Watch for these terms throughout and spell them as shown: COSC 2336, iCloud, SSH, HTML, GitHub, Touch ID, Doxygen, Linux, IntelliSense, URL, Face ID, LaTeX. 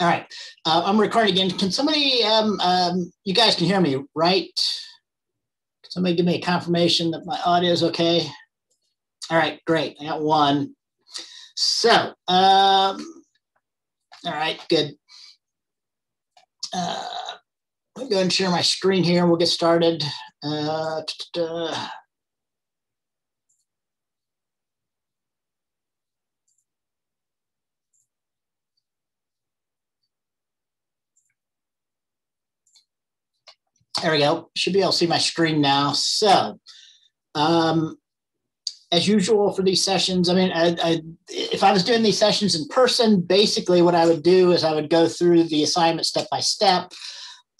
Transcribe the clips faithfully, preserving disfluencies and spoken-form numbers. All right, uh, I'm recording again. Can somebody, um, um, you guys can hear me, right? Can somebody give me a confirmation that my audio is okay? All right, great, I got one. So, um, all right, good. Uh, I'm going to share my screen here and we'll get started. Uh, da-da-da. There we go. Should be able to see my screen now. So, um, as usual for these sessions, I mean, I, I, if I was doing these sessions in person, basically what I would do is I would go through the assignment step by step.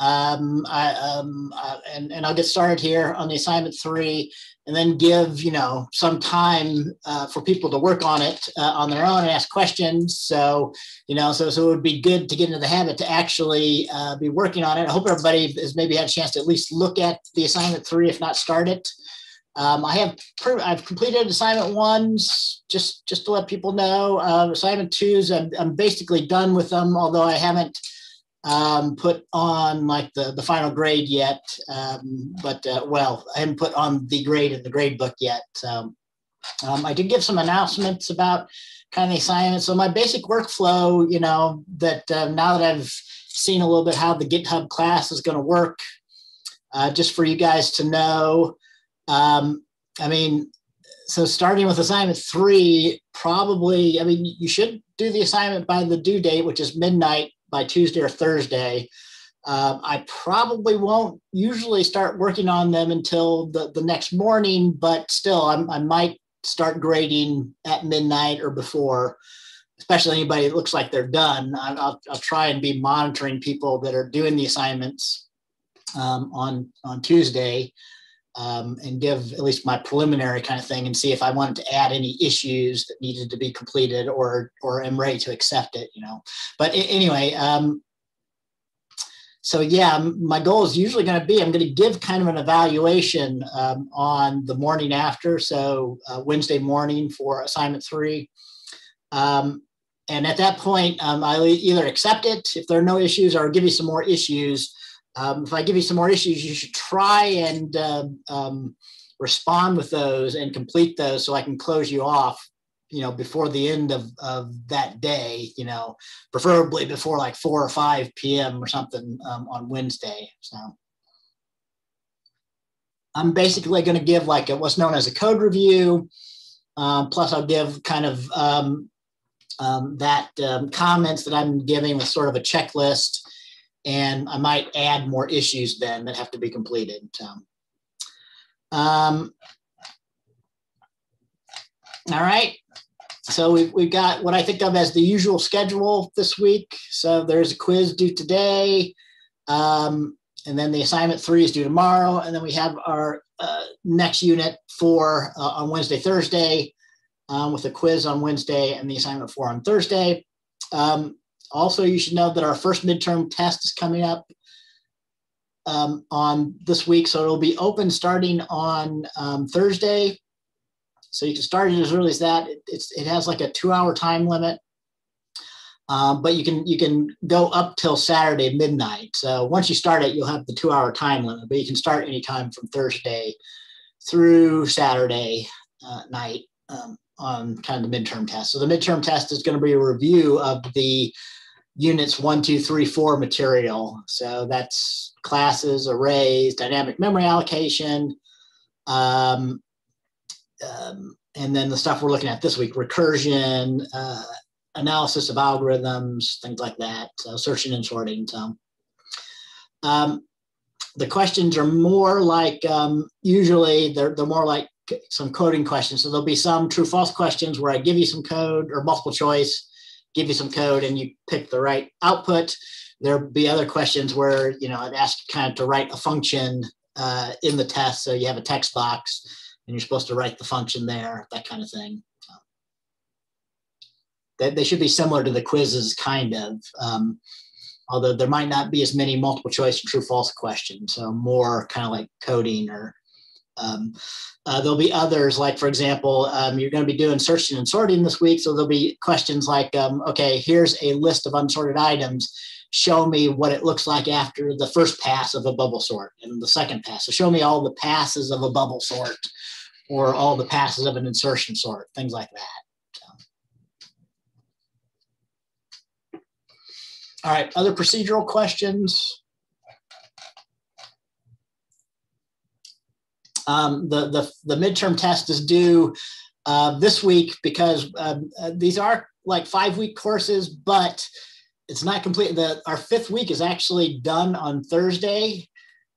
Um, I, um, I, and, and I'll get started here on the assignment three, and then give, you know, some time uh, for people to work on it uh, on their own and ask questions. So, you know, so, so it would be good to get into the habit to actually uh, be working on it. I hope everybody has maybe had a chance to at least look at the assignment three, if not start it. Um, I have, I've completed assignment ones, just, just to let people know. Uh, assignment twos, I'm, I'm basically done with them, although I haven't Um, put on like the, the final grade yet, um, but uh, well, I haven't put on the grade in the grade book yet. So, um, I did give some announcements about kind of the assignments. So my basic workflow, you know, that uh, now that I've seen a little bit how the GitHub class is going to work, uh, just for you guys to know, um, I mean, so starting with assignment three, probably, I mean, you should do the assignment by the due date, which is midnight, by Tuesday or Thursday. Um, I probably won't usually start working on them until the, the next morning, but still I'm, I might start grading at midnight or before, especially anybody that looks like they're done. I, I'll, I'll try and be monitoring people that are doing the assignments um, on, on Tuesday um, and give at least my preliminary kind of thing and see if I wanted to add any issues that needed to be completed or, or am ready to accept it, you know. But anyway, um, so yeah, my goal is usually going to be, I'm going to give kind of an evaluation um, on the morning after, so uh, Wednesday morning for assignment three. Um, and at that point, um, I'll either accept it if there are no issues or I'll give you some more issues. Um, if I give you some more issues, you should try and uh, um, respond with those and complete those so I can close you off, you know, before the end of, of that day, you know, preferably before like four or five P M or something um, on Wednesday. So I'm basically going to give like a, what's known as a code review. Uh, plus I'll give kind of um, um, that um, comments that I'm giving with sort of a checklist. And I might add more issues then that have to be completed. So, um, all right. So we've, we've got what I think of as the usual schedule this week. So there's a quiz due today. Um, and then the assignment three is due tomorrow. And then we have our uh, next unit four uh, on Wednesday, Thursday, um, with a quiz on Wednesday and the assignment four on Thursday. Um, Also, you should know that our first midterm test is coming up um, on this week. So it'll be open starting on um, Thursday. So you can start it as early as that. It, it's, it has like a two hour time limit, um, but you can, you can go up till Saturday midnight. So once you start it, you'll have the two hour time limit, but you can start anytime from Thursday through Saturday uh, night um, on kind of the midterm test. So the midterm test is going to be a review of the units one, two, three, four material. So that's classes, arrays, dynamic memory allocation, um, um, and then the stuff we're looking at this week, recursion, uh, analysis of algorithms, things like that, so searching and sorting. So, um, the questions are more like, um, usually they're, they're more like some coding questions. So there'll be some true false questions where I give you some code or multiple choice, give you some code and you pick the right output. There'll be other questions where, you know, I'd ask kind of to write a function uh, in the test. So you have a text box and you're supposed to write the function there, that kind of thing. So they, they should be similar to the quizzes kind of, um, although there might not be as many multiple choice and true false questions. So more kind of like coding or Um, uh, there'll be others, like, for example, um, you're going to be doing searching and sorting this week. So there'll be questions like, um, okay, here's a list of unsorted items. Show me what it looks like after the first pass of a bubble sort and the second pass. So show me all the passes of a bubble sort or all the passes of an insertion sort, things like that. So. All right, other procedural questions? Um, the, the, the midterm test is due uh, this week because um, uh, these are like five week courses, but it's not complete. The, our fifth week is actually done on Thursday.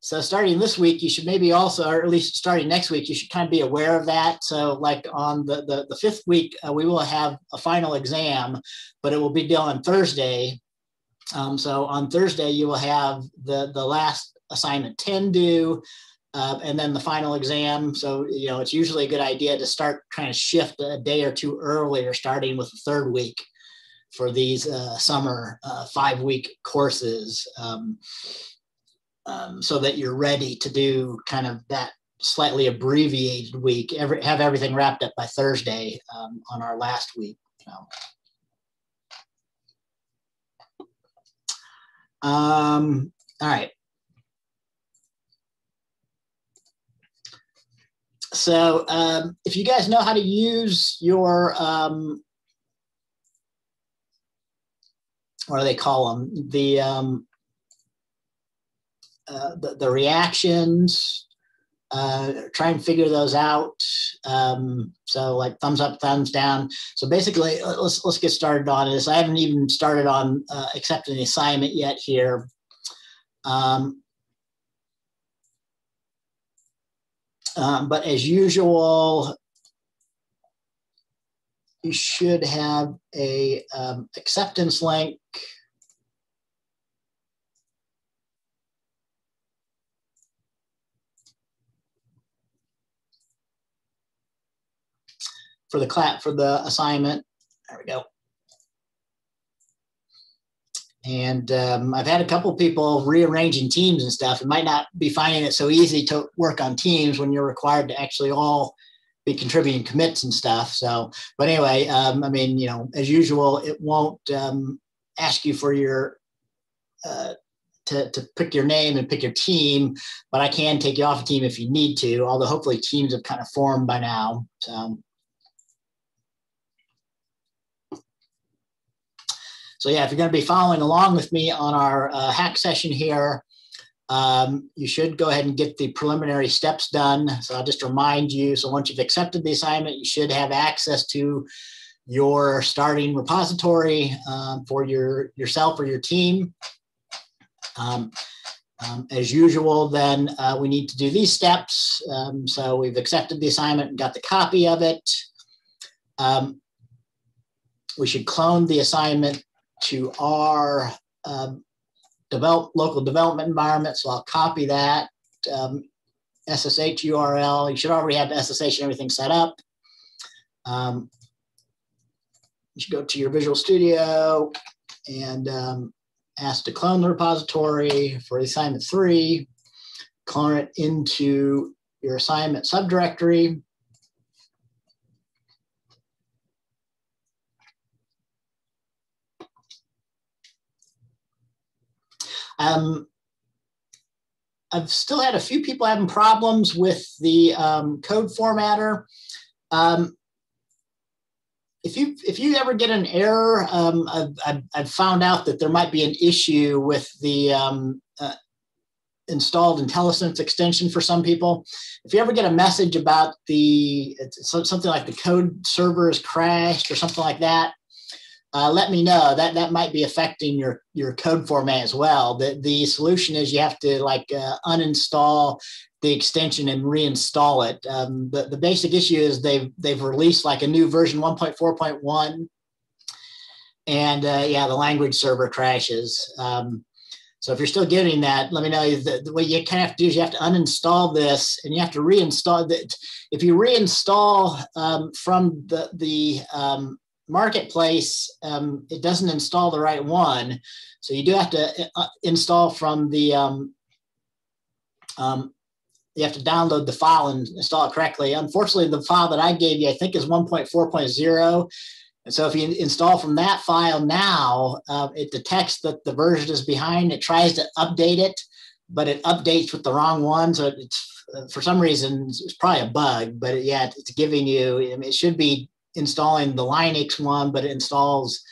So starting this week, you should maybe also, or at least starting next week, you should kind of be aware of that. So like on the, the, the fifth week, uh, we will have a final exam, but it will be done on Thursday. Um, so on Thursday, you will have the, the last assignment ten due. Uh, and then the final exam. So, you know, it's usually a good idea to start trying to shift a day or two earlier, starting with the third week for these uh, summer uh, five week courses um, um, so that you're ready to do kind of that slightly abbreviated week, every, have everything wrapped up by Thursday um, on our last week. So. Um, all right. So um, if you guys know how to use your, um, what do they call them? The, um, uh, the, the reactions, uh, try and figure those out. Um, so like thumbs up, thumbs down. So basically let's, let's get started on this. I haven't even started on uh, accepting the assignment yet here. Um, Um, but as usual, you should have a um, acceptance link. For the clap for the assignment, there we go. And um, I've had a couple people rearranging teams and stuff. It might not be finding it so easy to work on teams when you're required to actually all be contributing commits and stuff. So, but anyway, um, I mean, you know, as usual, it won't um, ask you for your, uh, to, to pick your name and pick your team, but I can take you off a team if you need to, although hopefully teams have kind of formed by now. So. So yeah, if you're going to be following along with me on our uh, hack session here, um, you should go ahead and get the preliminary steps done. So I'll just remind you, so once you've accepted the assignment, you should have access to your starting repository um, for your yourself or your team. Um, um, as usual, then uh, we need to do these steps. Um, so we've accepted the assignment and got the copy of it. Um, we should clone the assignment to our um, develop, local development environment. So I'll copy that um, S S H U R L. You should already have the S S H and everything set up. Um, you should go to your Visual Studio and um, ask to clone the repository for assignment three, clone it into your assignment subdirectory. Um, I've still had a few people having problems with the um, code formatter. Um, if you if you ever get an error, um, I've, I've, I've found out that there might be an issue with the um, uh, installed IntelliSense extension for some people. If you ever get a message about the it's something like the code server has crashed or something like that, Uh, let me know. That that might be affecting your your code format as well. The the solution is you have to like uh, uninstall the extension and reinstall it. Um, the the basic issue is they've they've released like a new version one point four point one, and uh, yeah, the language server crashes. Um, so if you're still getting that, let me know. The, the, what you kind of have to do is you have to uninstall this and you have to reinstall that. If you reinstall um, from the the um, marketplace, um, it doesn't install the right one. So you do have to uh, install from the um, um, you have to download the file and install it correctly. Unfortunately, the file that I gave you, I think, is one point four point zero. And so if you install from that file now, uh, it detects that the version is behind. It tries to update it, but it updates with the wrong one. So it's, for some reason, it's probably a bug, but yeah, it's giving you, I mean, it should be installing the Linux one, but it installs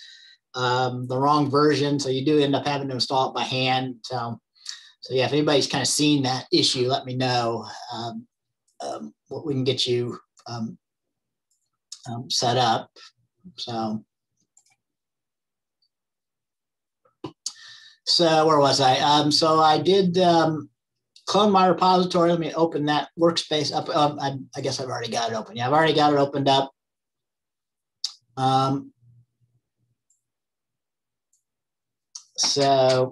um, the wrong version. So you do end up having to install it by hand. So, so yeah, if anybody's kind of seen that issue, let me know um, um, what we can get you um, um, set up. So, so where was I? Um, so I did um, clone my repository. Let me open that workspace up. Um, I, I guess I've already got it open. Yeah, I've already got it opened up. Um, so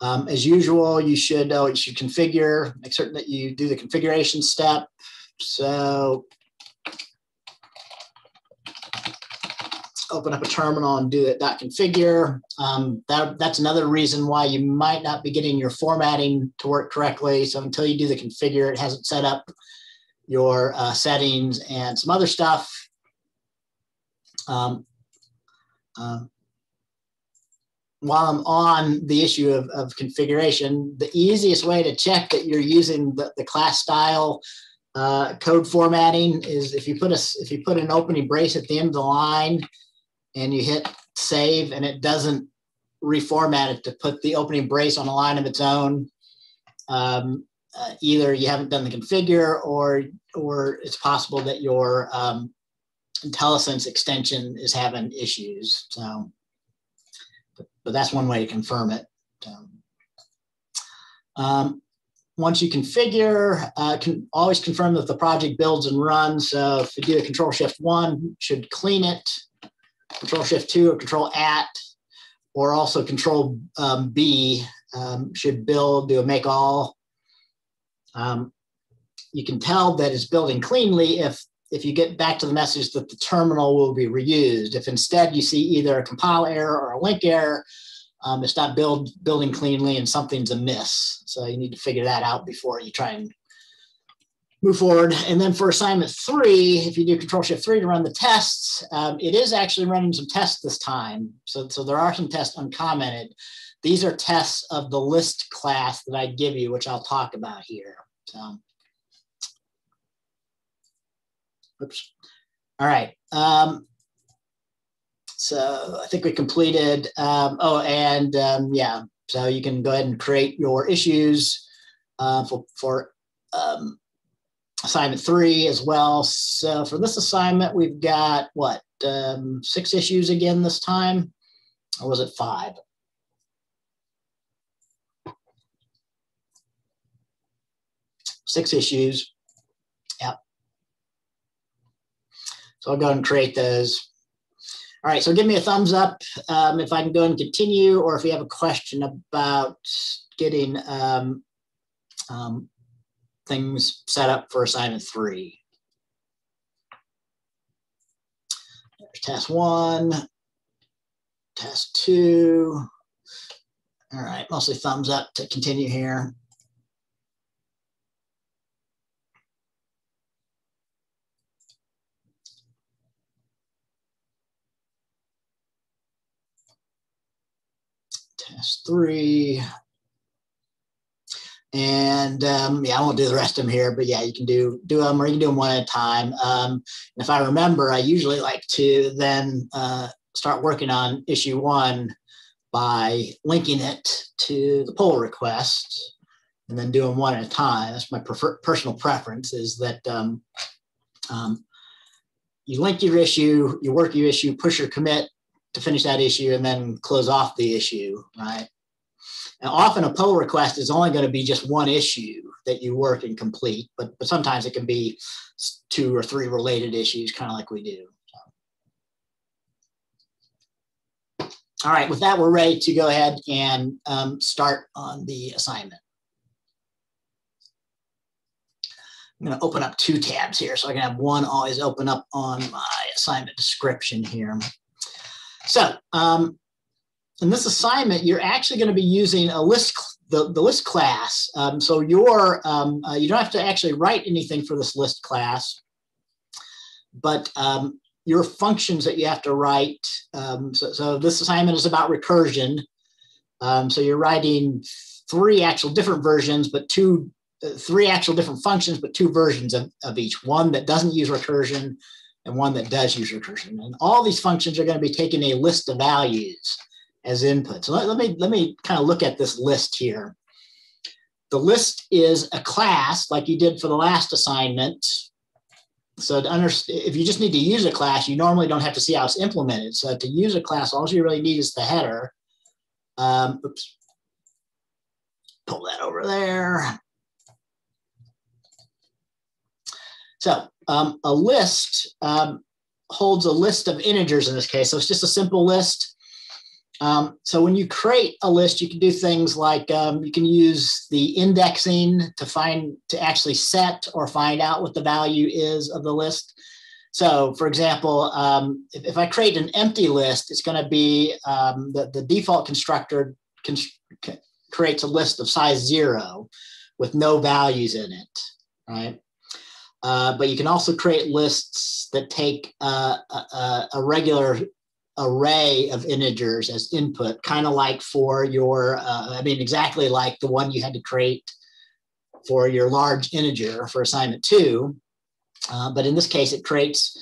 um, as usual, you should, oh, you should configure, make certain that you do the configuration step. So open up a terminal and do that dot configure. Um, that, that's another reason why you might not be getting your formatting to work correctly. So until you do the configure, it hasn't set up your uh, settings and some other stuff. Um, uh, while I'm on the issue of, of configuration, the easiest way to check that you're using the, the class style uh, code formatting is if you put a, if you put an opening brace at the end of the line, and you hit save, and it doesn't reformat it to put the opening brace on a line of its own. Um, uh, either you haven't done the configure, or or it's possible that your um, IntelliSense extension is having issues. So, but, but that's one way to confirm it. So, um, once you configure, uh, can always confirm that the project builds and runs. So if you do a Control Shift one, should clean it. Control Shift two or Control at, or also Control um, B um, should build, do a make all. Um, you can tell that it's building cleanly if, if you get back to the message that the terminal will be reused. If instead you see either a compile error or a link error, um, it's not build, building cleanly and something's amiss. So you need to figure that out before you try and move forward. And then for assignment three, if you do Control Shift three to run the tests, um, it is actually running some tests this time. So, so there are some tests uncommented. These are tests of the list class that I give you, which I'll talk about here. So, oops. All right. Um, so I think we completed. Um, oh, and um, yeah. So you can go ahead and create your issues uh, for for. Um, Assignment three as well. So for this assignment, we've got what, um, six issues again this time, or was it five? Six issues. Yep. So I'll go and create those. All right. So give me a thumbs up um, if I can go and continue, or if you have a question about getting um, um, things set up for assignment three. There's task one, task two. All right, mostly thumbs up to continue here. Task three. And um, yeah, I won't do the rest of them here, but yeah, you can do do them, or you can do them one at a time. Um, and if I remember, I usually like to then uh, start working on issue one by linking it to the pull request, and then do them one at a time. That's my prefer personal preference, is that um, um, you link your issue, you work your issue, push your commit to finish that issue, and then close off the issue, right? Now, often a pull request is only going to be just one issue that you work and complete, but, but sometimes it can be two or three related issues, kind of like we do. So. All right, with that, we're ready to go ahead and um, start on the assignment. I'm going to open up two tabs here, so I can have one always open up on my assignment description here. So, um, in this assignment, you're actually going to be using a list the, the list class. Um, so your, um, uh, you don't have to actually write anything for this list class, but um, your functions that you have to write. Um, so, so this assignment is about recursion. Um, so you're writing three actual different versions, but two, uh, three actual different functions, but two versions of, of each, one that doesn't use recursion and one that does use recursion. And all these functions are going to be taking a list of values as input. So let, let me, let me kind of look at this list here. The list is a class like you did for the last assignment. So to understand, if you just need to use a class, you normally don't have to see how it's implemented. So to use a class, all you really need is the header. Um, oops, pull that over there. So um, a list um, holds a list of integers in this case. So it's just a simple list. Um, so when you create a list, you can do things like um, you can use the indexing to find, to actually set or find out what the value is of the list. So for example, um, if, if I create an empty list, it's going to be um, the, the default constructor const creates a list of size zero with no values in it, right? Uh, but you can also create lists that take uh, a, a regular array of integers as input, kind of like for your, uh, I mean, exactly like the one you had to create for your large integer for assignment two. Uh, but in this case, it creates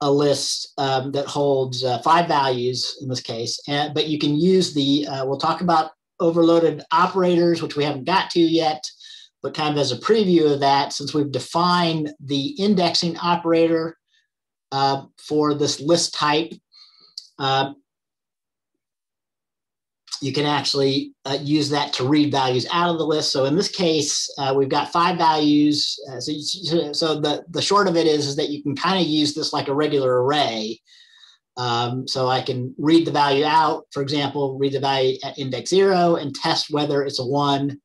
a list um, that holds uh, five values in this case, and, but you can use the, uh, we'll talk about overloaded operators, which we haven't got to yet, but kind of as a preview of that, since we've defined the indexing operator uh, for this list type, Uh, you can actually uh, use that to read values out of the list. So in this case, uh, we've got five values. Uh, so you, so the, the short of it is, is that you can kind of use this like a regular array. Um, so I can read the value out, for example, read the value at index zero and test whether it's a one.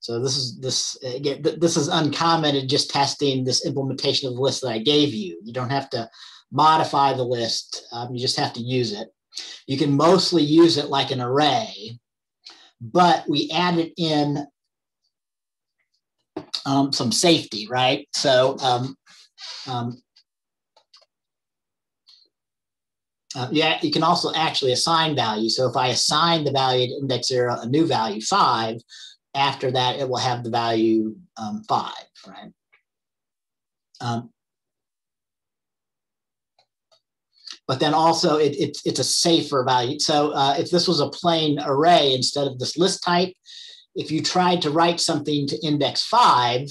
So this is, this, again, this is uncommented, just testing this implementation of the list that I gave you. You don't have to modify the list, um, you just have to use it. You can mostly use it like an array, but we added in um, some safety, right? So um, um, uh, yeah, you can also actually assign value. So if I assign the value to index zero, a new value five, after that, it will have the value um, five, right? Um, But then also it, it, it's a safer value. So uh, if this was a plain array instead of this list type, if you tried to write something to index five,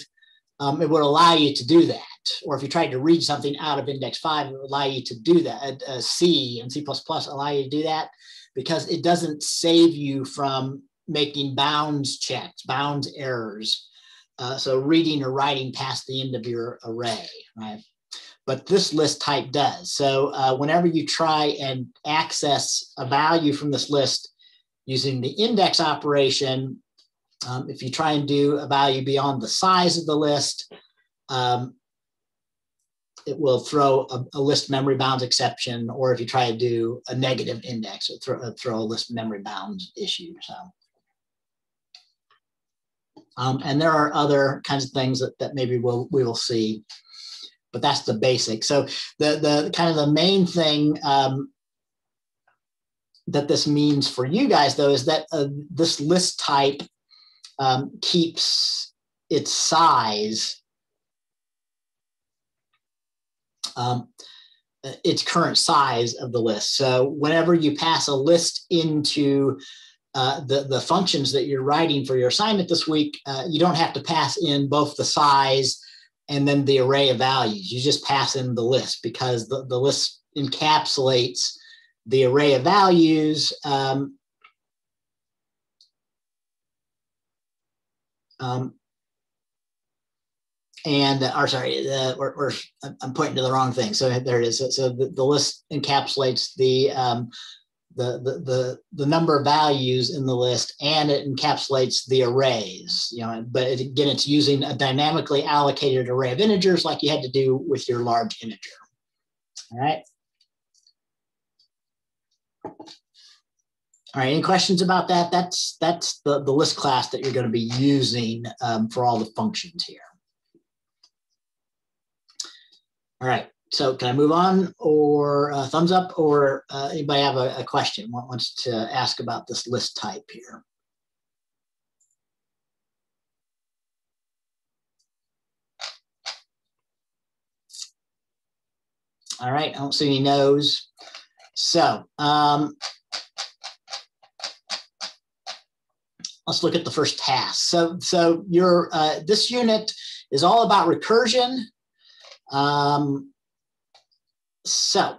um, it would allow you to do that. Or if you tried to read something out of index five, it would allow you to do that. Uh, C and C plus plus allow you to do that because it doesn't save you from making bounds checks, bounds errors. Uh, so reading or writing past the end of your array, right? But this list type does. So uh, whenever you try and access a value from this list using the index operation, um, if you try and do a value beyond the size of the list, um, it will throw a, a list memory bounds exception, or if you try to do a negative index, it'll throw, it'll throw a list memory bounds issue. So. Um, and there are other kinds of things that, that maybe we'll, we will see. But that's the basic. So the, the kind of the main thing um, that this means for you guys, though, is that uh, this list type um, keeps its size, um, its current size of the list. So whenever you pass a list into Uh, the, the functions that you're writing for your assignment this week, uh, you don't have to pass in both the size and then the array of values. You just pass in the list because the, the list encapsulates the array of values. Um, um, and, uh, or sorry, uh, or, or I'm pointing to the wrong thing. So there it is. So, so the, the list encapsulates the um, The, the, the, the number of values in the list, and it encapsulates the arrays, you know, but it, again, it's using a dynamically allocated array of integers like you had to do with your large integer. All right. All right, any questions about that? That's, that's the, the list class that you're going to be using um, for all the functions here. All right, so can I move on, or uh, thumbs up, or uh, anybody have a, a question, wants to ask about this list type here? All right, I don't see any no's. So, um, let's look at the first task. So, so your uh, this unit is all about recursion. Um, so,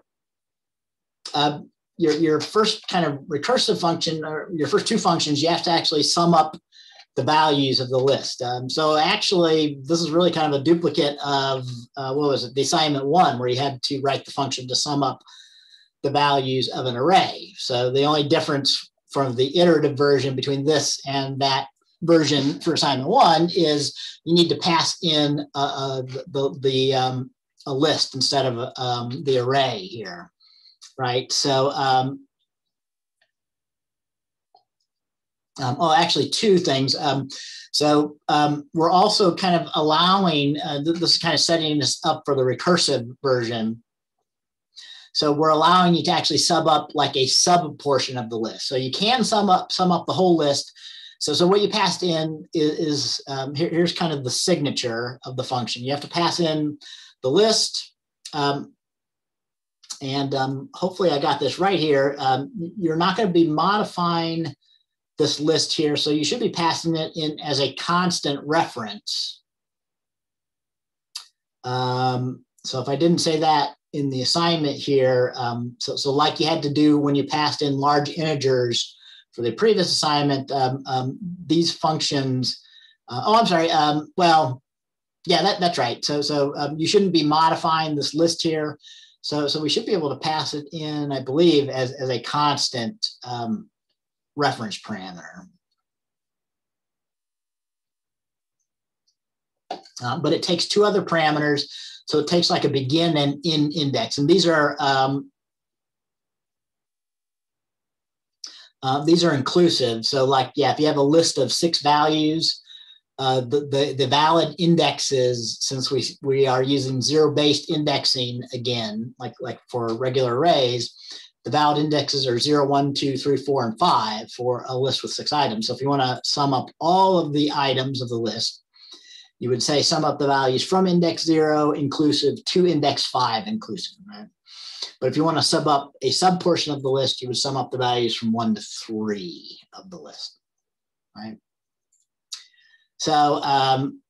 uh, your your first kind of recursive function, or your first two functions, you have to actually sum up the values of the list. Um, so, actually, this is really kind of a duplicate of uh, what was it, the assignment one, where you had to write the function to sum up the values of an array. So, the only difference from the iterative version between this and that version for assignment one is you need to pass in a, a, the, the, um, a list instead of um, the array here, right? So, um, um, oh, actually two things. Um, so um, we're also kind of allowing, uh, this is kind of setting this up for the recursive version. So we're allowing you to actually sub up like a sub portion of the list. So you can sum up sum up the whole list. So, so what you passed in is, is um, here, here's kind of the signature of the function. You have to pass in the list. Um, and um, hopefully I got this right here. Um, you're not going to be modifying this list here. So you should be passing it in as a constant reference. Um, so if I didn't say that in the assignment here, um, so, so like you had to do when you passed in large integers for the previous assignment, um, um, these functions, uh, oh, I'm sorry, um, well, yeah, that, that's right. So, so um, you shouldn't be modifying this list here. So, so we should be able to pass it in, I believe, as, as a constant um, reference parameter. Uh, but it takes two other parameters. So it takes like a begin and end index, and these are um, uh, these are inclusive. So like, yeah, if you have a list of six values, uh, the, the the valid indexes, since we we are using zero-based indexing again, like like for regular arrays, the valid indexes are zero, one, two, three, four, and five for a list with six items. So if you want to sum up all of the items of the list, you would say sum up the values from index zero inclusive to index five inclusive, right? But if you want to sum up a sub portion of the list, you would sum up the values from one to three of the list, right? So, um,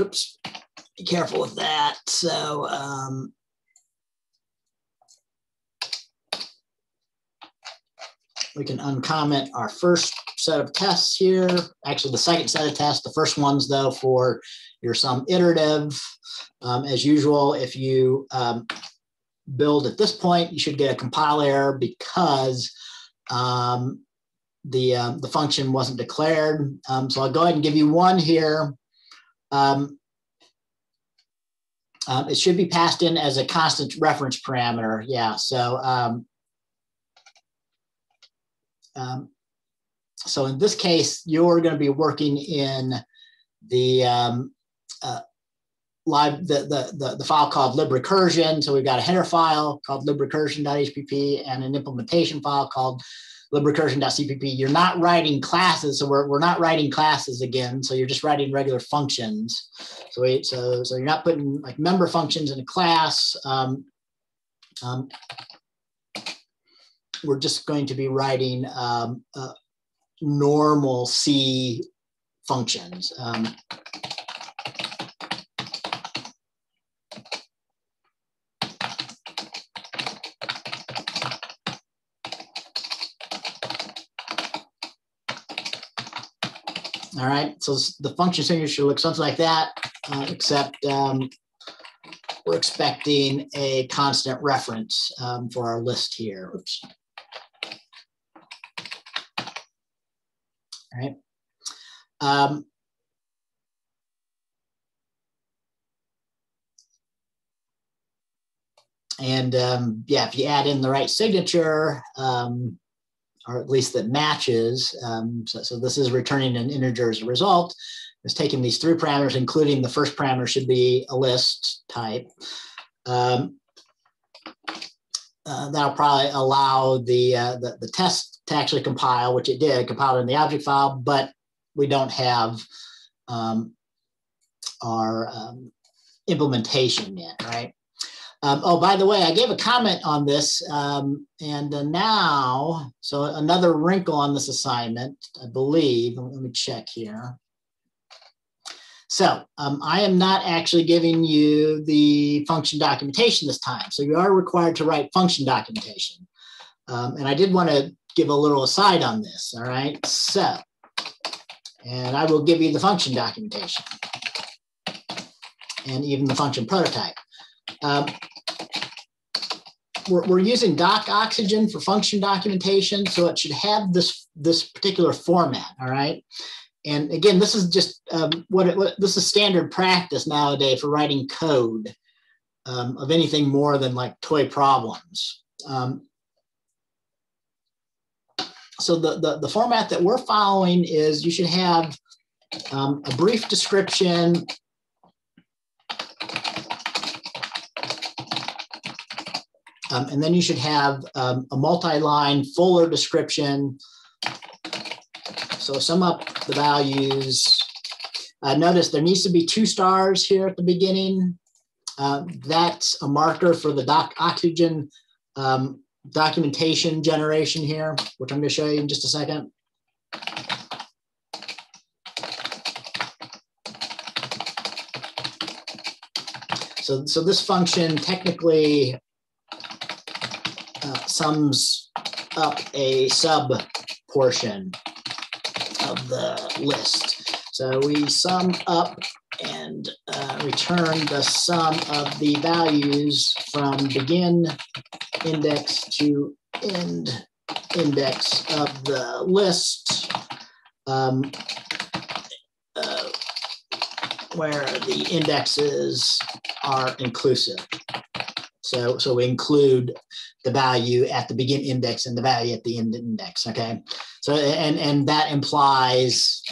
oops, be careful with that. So, um, we can uncomment our first set of tests here. Actually, the second set of tests, the first ones though for your sum iterative. Um, as usual, if you um, build at this point, you should get a compile error because um, the, uh, the function wasn't declared. Um, so I'll go ahead and give you one here. Um, uh, it should be passed in as a constant reference parameter. Yeah, so, um, Um, so in this case, you're going to be working in the um, uh, live the, the the the file called librecursion. So we've got a header file called librecursion.hpp and an implementation file called librecursion.cpp. You're not writing classes, so we're we're not writing classes again. So you're just writing regular functions. So we, so so you're not putting like member functions in a class. Um, um, We're just going to be writing um, uh, normal C functions. Um, all right, so the function signature should look something like that, uh, except um, we're expecting a constant reference um, for our list here. Oops. Right. Um, And um, yeah, if you add in the right signature, um, or at least that matches, um, so, so this is returning an integer as a result. It's taking these three parameters, including the first parameter should be a list type. Um, uh, that'll probably allow the, uh, the, the test to actually compile, which it did, compiled in the object file, but we don't have um, our um, implementation yet, right? Um, oh, by the way, I gave a comment on this, um, and uh, now, so another wrinkle on this assignment, I believe, let me check here. So um, I am not actually giving you the function documentation this time. So you are required to write function documentation. Um, and I did want to give a little aside on this, all right? So, and I will give you the function documentation and even the function prototype. Um, We're, we're using Doxygen for function documentation, so it should have this, this particular format, all right? And again, this is just um, what, it, what this is standard practice nowadays for writing code um, of anything more than like toy problems. Um, so the, the, the format that we're following is you should have um, a brief description, Um, and then you should have um, a multi-line fuller description. So sum up the values. Uh, notice there needs to be two stars here at the beginning. Uh, that's a marker for the doc oxygen um, documentation generation here, which I'm going to show you in just a second. So, so this function technically Uh, sums up a sub portion of the list. So we sum up and uh, return the sum of the values from begin index to end index of the list, um, uh, where the indexes are inclusive. So, so we include the value at the begin index and the value at the end index, okay? So, and, and that implies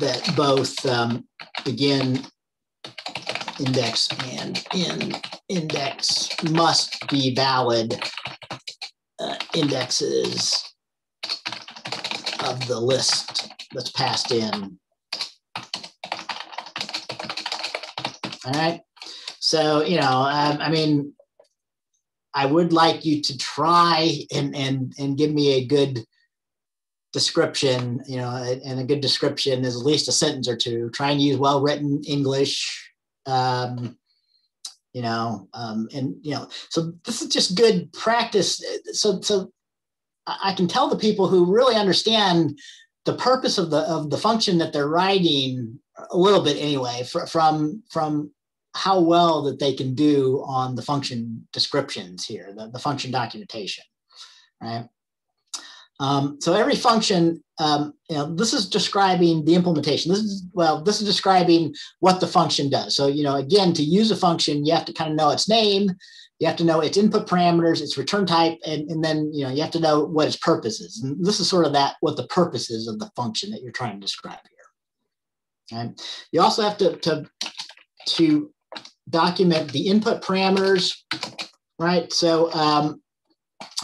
that both um, begin index and end index must be valid uh, indexes of the list that's passed in. All right. So, you know, um, I mean, I would like you to try and, and, and give me a good description, you know, and a good description is at least a sentence or two. Try and use well-written English, um, you know, um, and, you know, so this is just good practice. So, so I can tell the people who really understand the purpose of the, of the function that they're writing a little bit anyway, fr from, from how well that they can do on the function descriptions here, the, the function documentation, right? Um, so every function, um, you know, this is describing the implementation. This is, well, this is describing what the function does. So, you know, again, to use a function, you have to kind of know its name, you have to know its input parameters, its return type, and, and then, you know, you have to know what its purpose is. And this is sort of that, what the purpose is of the function that you're trying to describe here. And you also have to, to, to document the input parameters, right? So um,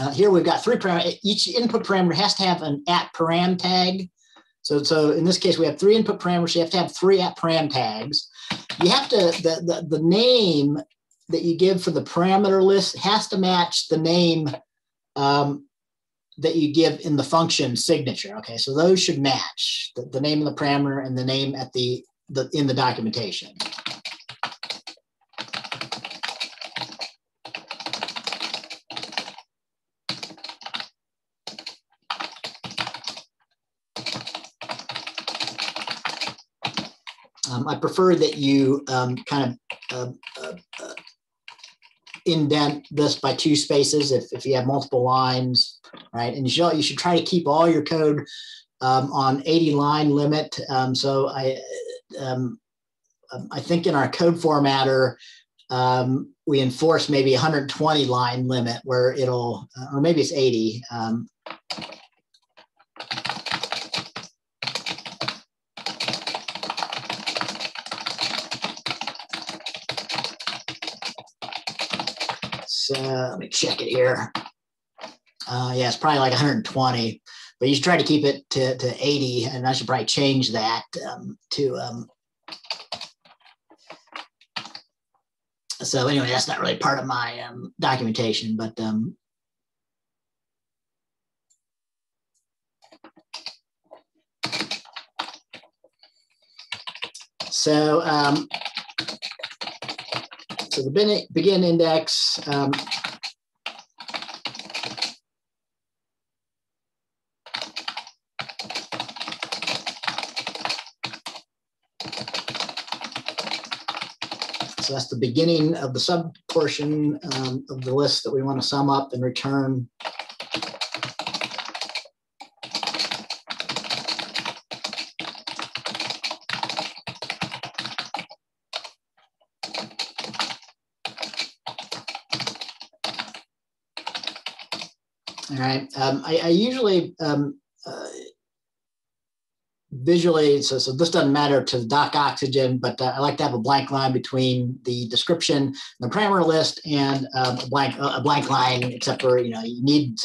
uh, here we've got three parameters. Each input parameter has to have an at param tag. So, so in this case, we have three input parameters. So you have to have three at param tags. You have to, the, the, the name that you give for the parameter list has to match the name um, that you give in the function signature. Okay, so those should match the, the name of the parameter and the name at the, the in the documentation. Um, I prefer that you um, kind of uh, uh, uh, indent this by two spaces if, if you have multiple lines. Right, and you should, you should try to keep all your code um, on eighty line limit. Um, so I, um, I think in our code formatter, um, we enforce maybe one hundred twenty line limit where it'll, uh, or maybe it's eighty. Um, so let me check it here. Uh, yeah, it's probably like one hundred twenty, but you should try to keep it to, to eighty, and I should probably change that um, to, um, so anyway, that's not really part of my um, documentation, but um, so, um, so the begin index, um, so that's the beginning of the sub portion um, of the list that we want to sum up and return. All right, um, I, I usually um, uh, visually, so, so this doesn't matter to the Doxygen, but uh, I like to have a blank line between the description, the parameter list, and um, a blank a blank line, except for, you know, you need,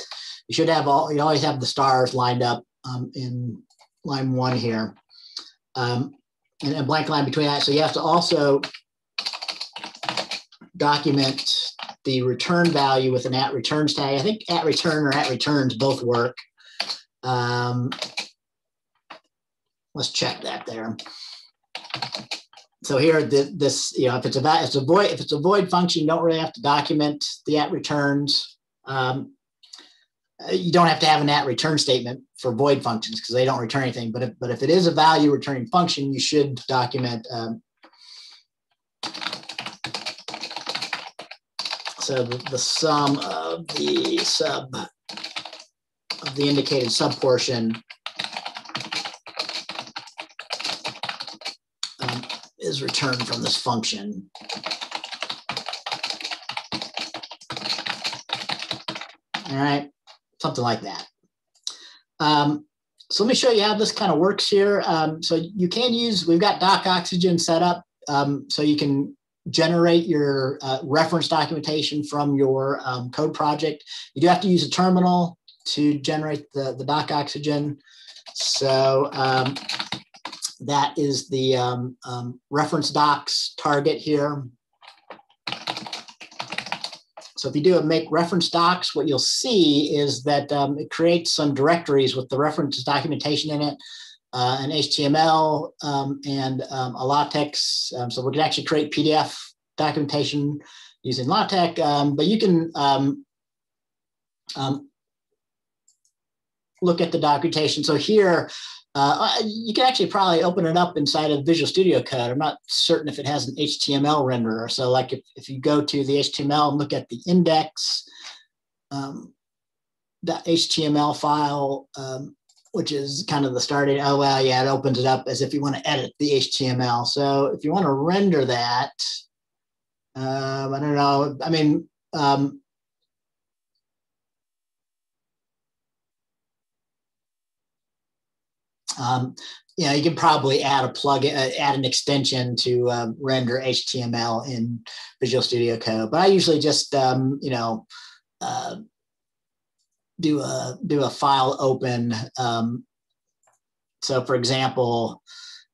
you should have all, you always have the stars lined up um, in line one here. Um, and a blank line between that. So you have to also document the return value with an at returns tag. I think at return or at returns both work. Um, Let's check that there. So here, the, this, you know, if it's about, it's a void, if it's a void function, you don't really have to document the at returns. Um, you don't have to have an at return statement for void functions because they don't return anything. But if, but if it is a value returning function, you should document. Um, so the, the sum of the sub of the indicated subportion is returned from this function. All right, something like that. Um, so let me show you how this kind of works here. Um, so you can use, we've got Doxygen set up, um, so you can generate your uh, reference documentation from your um, code project. You do have to use a terminal to generate the, the Doxygen. So, um, that is the um, um, reference docs target here. So if you do a make reference docs, what you'll see is that um, it creates some directories with the reference documentation in it, uh, an H T M L um, and um, a LaTeX. Um, so we can actually create P D F documentation using LaTeX, um, but you can um, um, look at the documentation. So here, Uh, you can actually probably open it up inside of Visual Studio Code. I'm not certain if it has an H T M L renderer. So like if, if you go to the H T M L and look at the index, um, the H T M L file, um, which is kind of the starting, oh, well, yeah, it opens it up as if you want to edit the H T M L. So if you want to render that, um, I don't know, I mean, um, Um, you know, you can probably add a plugin, uh, add an extension to um, render H T M L in Visual Studio Code. But I usually just, um, you know, uh, do a do a file open. Um, so, for example,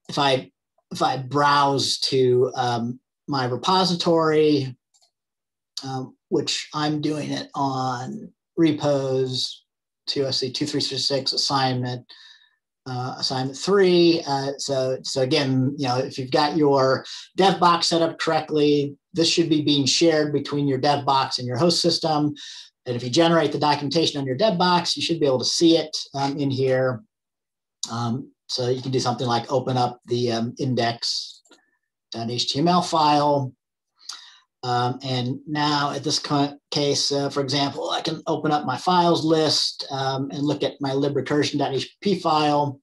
if I if I browse to um, my repository, um, which I'm doing it on repos C O S C two three three six assignment. Uh, assignment three. Uh, so, so again, you know, if you've got your dev box set up correctly, this should be being shared between your dev box and your host system. And if you generate the documentation on your dev box, you should be able to see it um, in here. Um, so you can do something like open up the um, index.html file. Um, and now at this case, uh, for example, I can open up my files list um, and look at my librecursion.hpp file.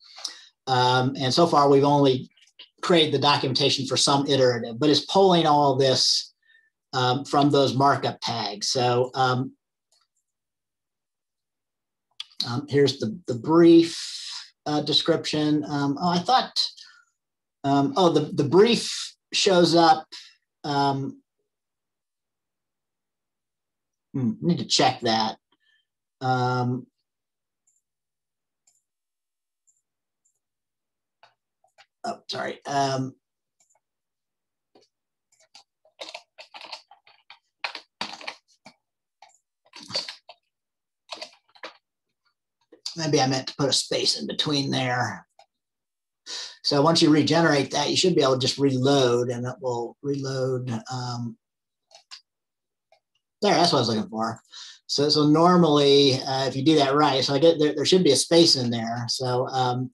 Um, and so far, we've only created the documentation for some iterative, but it's pulling all this um, from those markup tags. So um, um, here's the, the brief uh, description. Um, oh, I thought, um, oh, the, the brief shows up. Um, hmm, need to check that. Um, oh, sorry. Um, maybe I meant to put a space in between there. So once you regenerate that, you should be able to just reload, and it will reload. Um, there, that's what I was looking for. So, so normally, uh, if you do that right, so I get there, there should be a space in there. So um,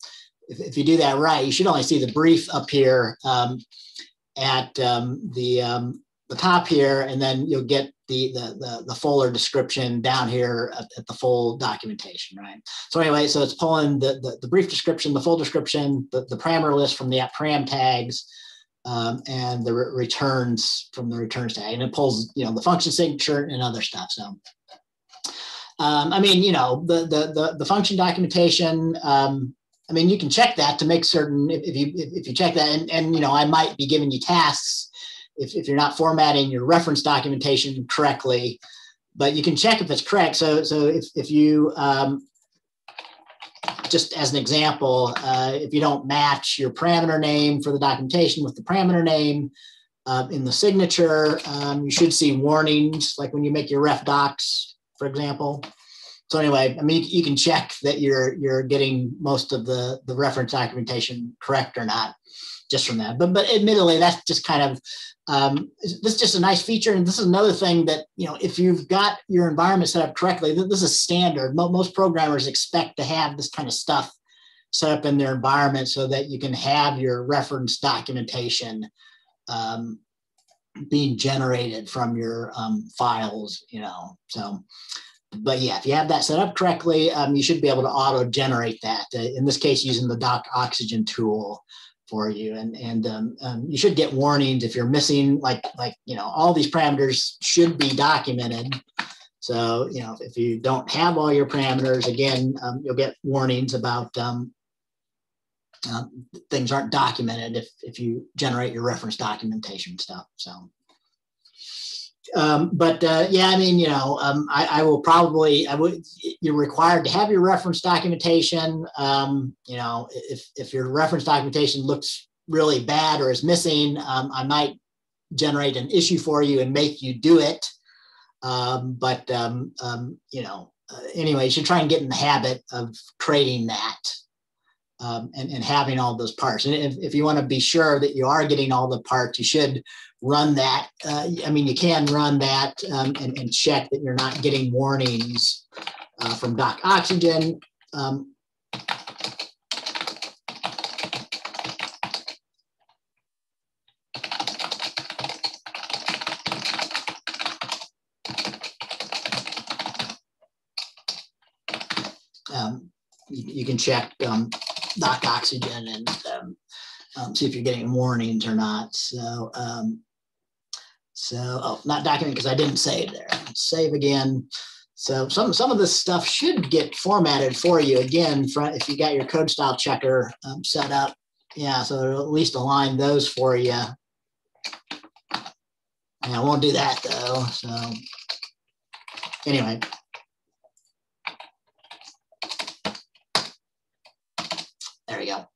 if, if you do that right, you should only see the brief up here um, at um, the um, the top here, and then you'll get the the the, the fuller description down here at, at the full documentation, right? So anyway, so it's pulling the the, the brief description, the full description, the, the parameter list from the param tags. Um, and the re returns from the returns tag, and it pulls, you know, the function signature and other stuff. So, um, I mean, you know, the the the, the function documentation. Um, I mean, you can check that to make certain if, if you if you check that, and and you know, I might be giving you tasks if if you're not formatting your reference documentation correctly, but you can check if it's correct. So so if if you um, just as an example, uh, if you don't match your parameter name for the documentation with the parameter name uh, in the signature, um, you should see warnings, like when you make your ref docs, for example. So anyway, I mean, you can check that you're you're getting most of the, the reference documentation correct or not, just from that. But but admittedly, that's just kind of, um, this is just a nice feature. And this is another thing that, you know, if you've got your environment set up correctly, this is standard. Most programmers expect to have this kind of stuff set up in their environment so that you can have your reference documentation um, being generated from your um, files, you know, so. But yeah, if you have that set up correctly, um, you should be able to auto-generate that, uh, in this case, using the Doxygen tool for you. And, and um, um, you should get warnings if you're missing, like, like, you know, all these parameters should be documented. So, you know, if you don't have all your parameters, again, um, you'll get warnings about um, um, things aren't documented if, if you generate your reference documentation stuff, so. Um, but uh, yeah, I mean, you know, um, I, I will probably, I would, you're required to have your reference documentation. Um, you know, if, if your reference documentation looks really bad or is missing, um, I might generate an issue for you and make you do it. Um, but, um, um, you know, uh, anyway, you should try and get in the habit of creating that um, and, and having all those parts. And if, if you want to be sure that you are getting all the parts, you should run that. Uh, I mean, you can run that um, and, and check that you're not getting warnings uh, from Doxygen. Um, um, you, you can check um, Doxygen and um, um, see if you're getting warnings or not. So. Um, So, oh, not document because I didn't save there. Save again. So some, some of this stuff should get formatted for you. Again, if you got your code style checker um, set up, yeah, so it'll at least align those for you. And I won't do that though, so anyway. There we go.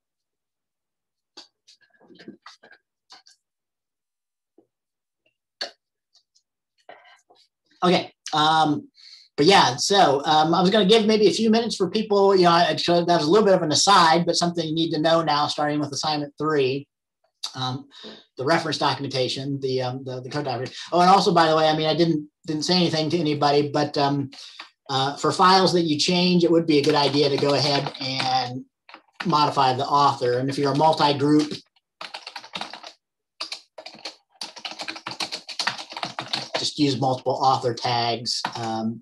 Okay, um, but yeah, so um, I was going to give maybe a few minutes for people, you know, I, I, that was a little bit of an aside, but something you need to know now, starting with assignment three, um, the reference documentation, the, um, the, the code documentation. Oh, and also, by the way, I mean, I didn't, didn't say anything to anybody, but um, uh, for files that you change, it would be a good idea to go ahead and modify the author. And if you're a multi-group, use multiple author tags um,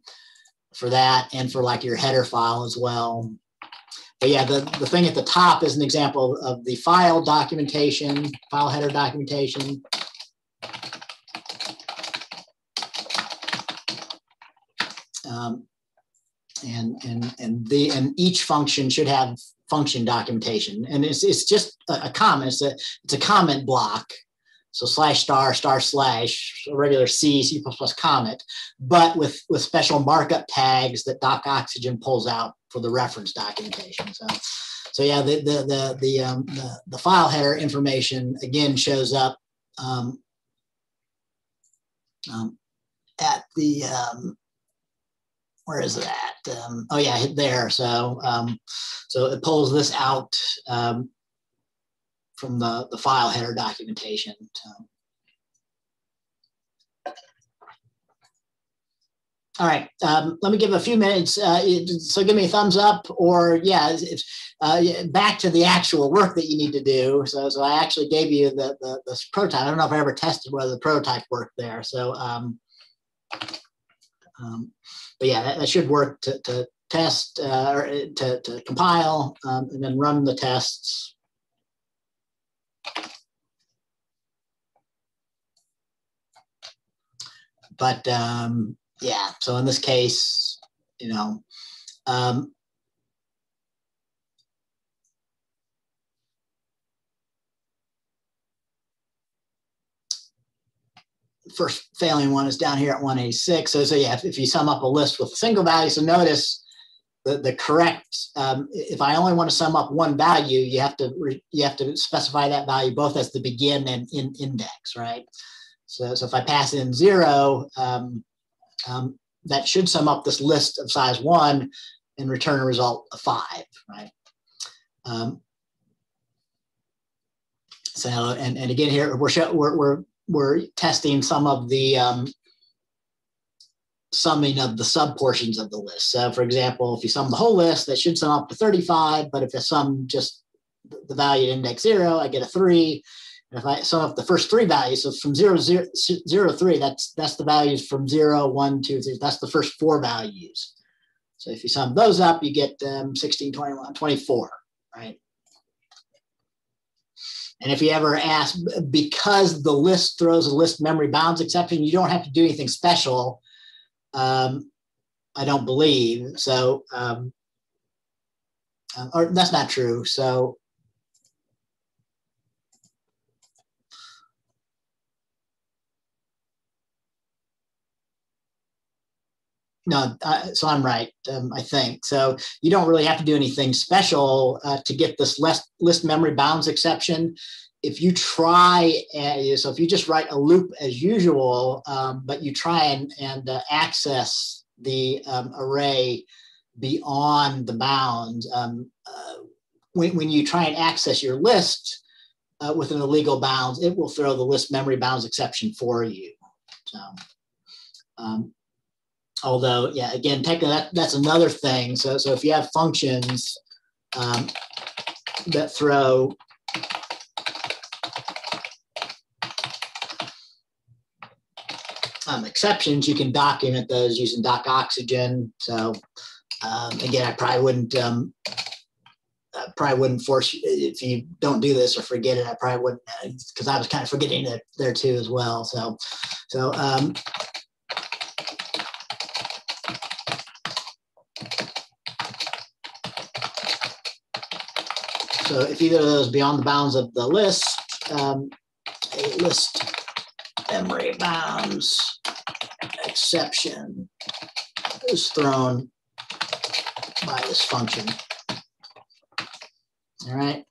for that and for like your header file as well. But yeah, the, the thing at the top is an example of the file documentation, file header documentation. um, and and and the and each function should have function documentation. And it's it's just a, a comment. It's a it's a comment block. So slash star star slash a regular C C plus plus comment, but with with special markup tags that Doxygen pulls out for the reference documentation. So. So yeah, the the the the, um, the the file header information again shows up um, um, at the um, where is it at? Um, oh yeah, hit there. So um, so it pulls this out um, from the the file header documentation. Um, All right, um, let me give a few minutes. Uh, so give me a thumbs up or yeah, if, uh, back to the actual work that you need to do. So, so I actually gave you the, the, the prototype. I don't know if I ever tested whether the prototype worked there. So, um, um, but yeah, that, that should work to, to test uh, or to, to compile um, and then run the tests. But, um, yeah, so in this case, you know, um, first failing one is down here at one eighty-six. So, so yeah, if, if you sum up a list with a single value, so notice the, the correct, um, if I only want to sum up one value, you have to, re, you have to specify that value both as the begin and in index, right? So, so if I pass in zero, um, Um, that should sum up this list of size one and return a result of five, right? Um, so, and, and again here, we're, show, we're, we're, we're testing some of the um, summing of the sub-portions of the list. So for example, if you sum the whole list, that should sum up to thirty-five, but if I sum just the value at index zero, I get a three. If I sum up the first three values, so from zero, zero, zero, three, that's that's the values from zero, one, two, three. That's the first four values. So if you sum those up, you get um, sixteen, twenty-one, twenty-four, right? And if you ever ask, because the list throws a list memory bounds exception, you don't have to do anything special. Um, I don't believe so. Um, or that's not true. So. No, uh, so I'm right, um, I think. So you don't really have to do anything special uh, to get this list, list memory bounds exception. If you try, uh, so if you just write a loop as usual, um, but you try and, and uh, access the um, array beyond the bounds, um, uh, when, when you try and access your list uh, within the legal bounds, it will throw the list memory bounds exception for you. So. Um, Although, yeah, again, technically that, that's another thing. So, so if you have functions um, that throw um, exceptions, you can document those using Doxygen. So, um, again, I probably wouldn't, um, I probably wouldn't force you, if you don't do this or forget it. I probably wouldn't, because I was kind of forgetting it there too as well. So, so. Um, So if either of those beyond the bounds of the list, um, a list memory bounds exception is thrown by this function. All right.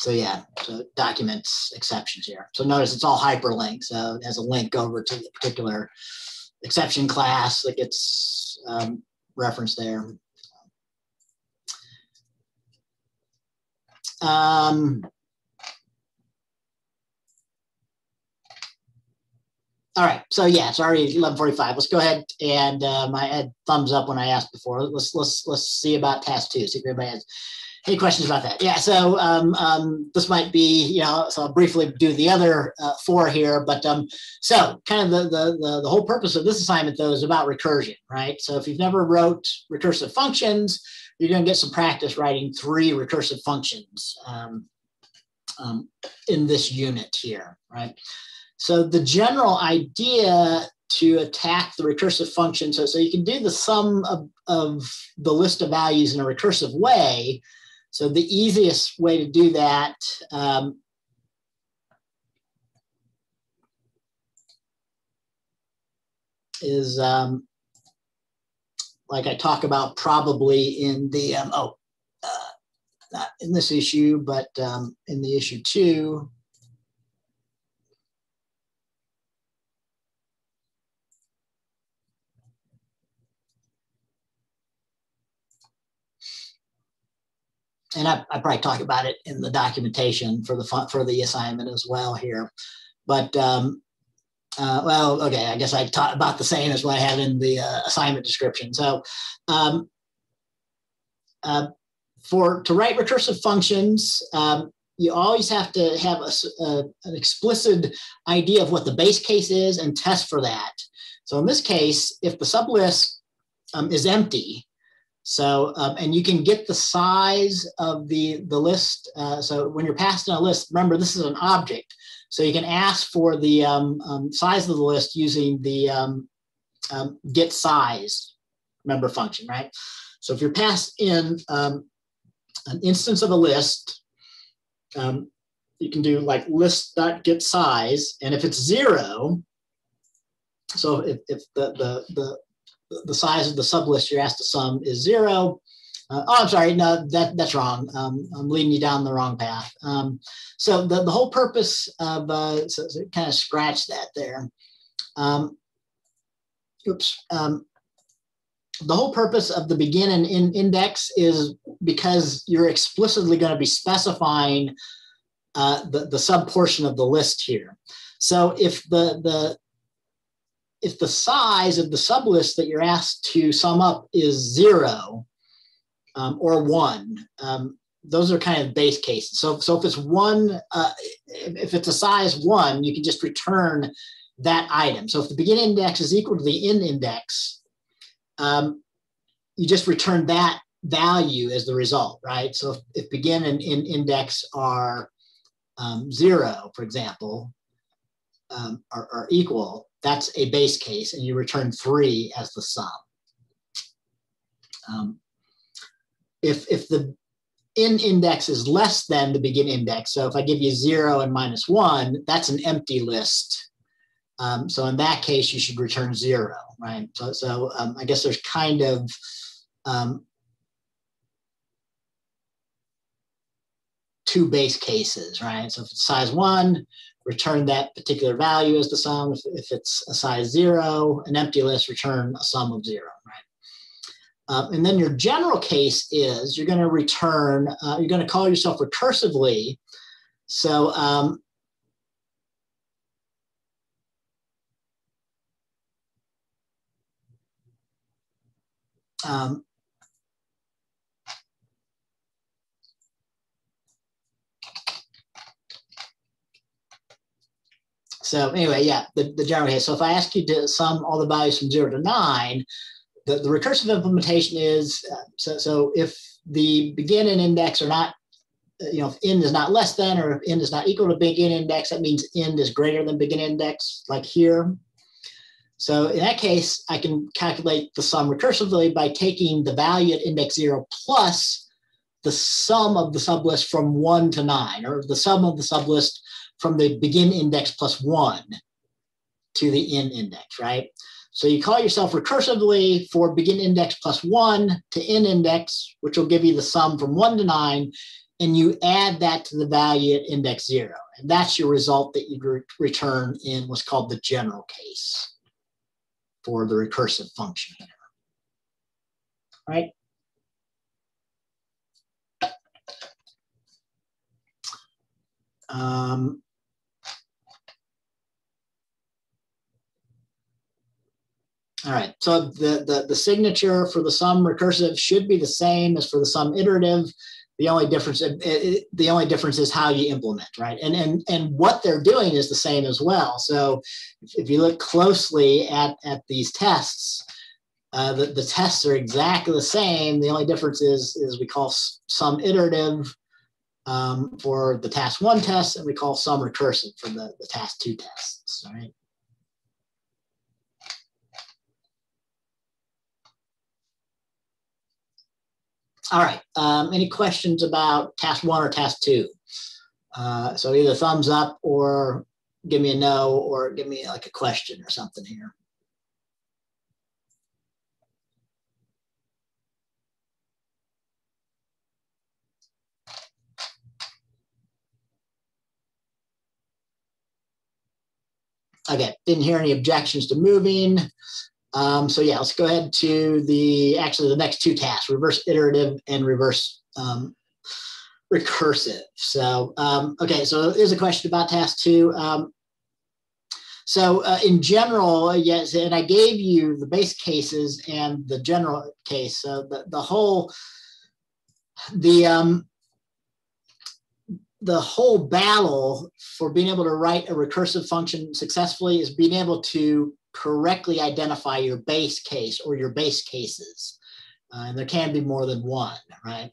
So yeah, so it documents exceptions here. So notice it's all hyperlinked. So it has a link over to the particular exception class that gets um, referenced there. Um, all right, so yeah, it's already eleven forty-five. Let's go ahead and um, I had thumbs up when I asked before. Let's let's let's see about task two. See if everybody has Any questions about that? Yeah, so um, um, this might be, you know, so I'll briefly do the other uh, four here, but um, so kind of the, the, the, the whole purpose of this assignment though is about recursion, right? So if you've never wrote recursive functions, you're gonna get some practice writing three recursive functions um, um, in this unit here, right? So the general idea to attack the recursive function. So, so you can do the sum of, of the list of values in a recursive way. So the easiest way to do that, um, is um, like I talk about probably in the, um, oh, uh, not in this issue, but um, in the issue two. And I, I probably talk about it in the documentation for the for the assignment as well here, but um, uh, well, okay, I guess I taught about the same as what I had in the uh, assignment description. So, um, uh, for to write recursive functions, um, you always have to have a, a, an explicit idea of what the base case is and test for that. So in this case, if the sublist um, is empty. So, um, and you can get the size of the, the list. Uh, so when you're passing a list, remember this is an object. So you can ask for the um, um, size of the list using the um, um, get size member function, right? So if you're passed in um, an instance of a list, um, you can do like list.getSize. And if it's zero, so if, if the, the, the the size of the sublist you're asked to sum is zero. Uh, oh, I'm sorry, no, that, that's wrong. Um, I'm leading you down the wrong path. Um, so the, the whole purpose of, uh, so, so kind of scratch that there. Um, oops. Um, the whole purpose of the begin and end index is because you're explicitly going to be specifying uh, the, the sub portion of the list here. So if the, the, if the size of the sublist that you're asked to sum up is zero um, or one, um, those are kind of base cases. So, so if it's one, uh, if it's a size one, you can just return that item. So if the begin index is equal to the end index, um, you just return that value as the result, right? So if, if begin and end index are um, zero, for example, um, are, are equal, that's a base case, and you return three as the sum. Um, if, if the end index is less than the begin index, so if I give you zero and minus one, that's an empty list. Um, so in that case, you should return zero, right? So, so um, I guess there's kind of, um, two base cases, right? So if it's size one, return that particular value as the sum. If, if it's a size zero, an empty list, return a sum of zero, right? Uh, and then your general case is you're gonna return, uh, you're gonna call yourself recursively. So, um, um So anyway, yeah, the, the general case. So if I ask you to sum all the values from zero to nine, the, the recursive implementation is, uh, so, so if the begin and index are not, you know, if end is not less than, or if end is not equal to begin index, that means end is greater than begin index, like here. So in that case, I can calculate the sum recursively by taking the value at index zero plus the sum of the sublist from one to nine, or the sum of the sublist from the begin index plus one to the end index, right? So you call yourself recursively for begin index plus one to end index, which will give you the sum from one to nine, and you add that to the value at index zero. And that's your result that you re return in what's called the general case for the recursive function here, right? Um, All right, so the, the, the signature for the sum recursive should be the same as for the sum iterative. The only difference, it, it, the only difference is how you implement, right? And and and what they're doing is the same as well. So if you look closely at at these tests, uh, the the tests are exactly the same. The only difference is is we call some iterative um, for the task one test, and we call some recursive for the the task two tests, right? All right, um, any questions about task one or task two? Uh, so either thumbs up or give me a no, or give me like a question or something here. Okay, didn't hear any objections to moving. Um, so yeah, let's go ahead to the, actually the next two tasks, reverse iterative and reverse um, recursive. So, um, okay, so there's a question about task two. Um, so uh, in general, yes, and I gave you the base cases and the general case. So the, the whole, the, um, the whole battle for being able to write a recursive function successfully is being able to correctly identify your base case or your base cases. Uh, and there can be more than one, right?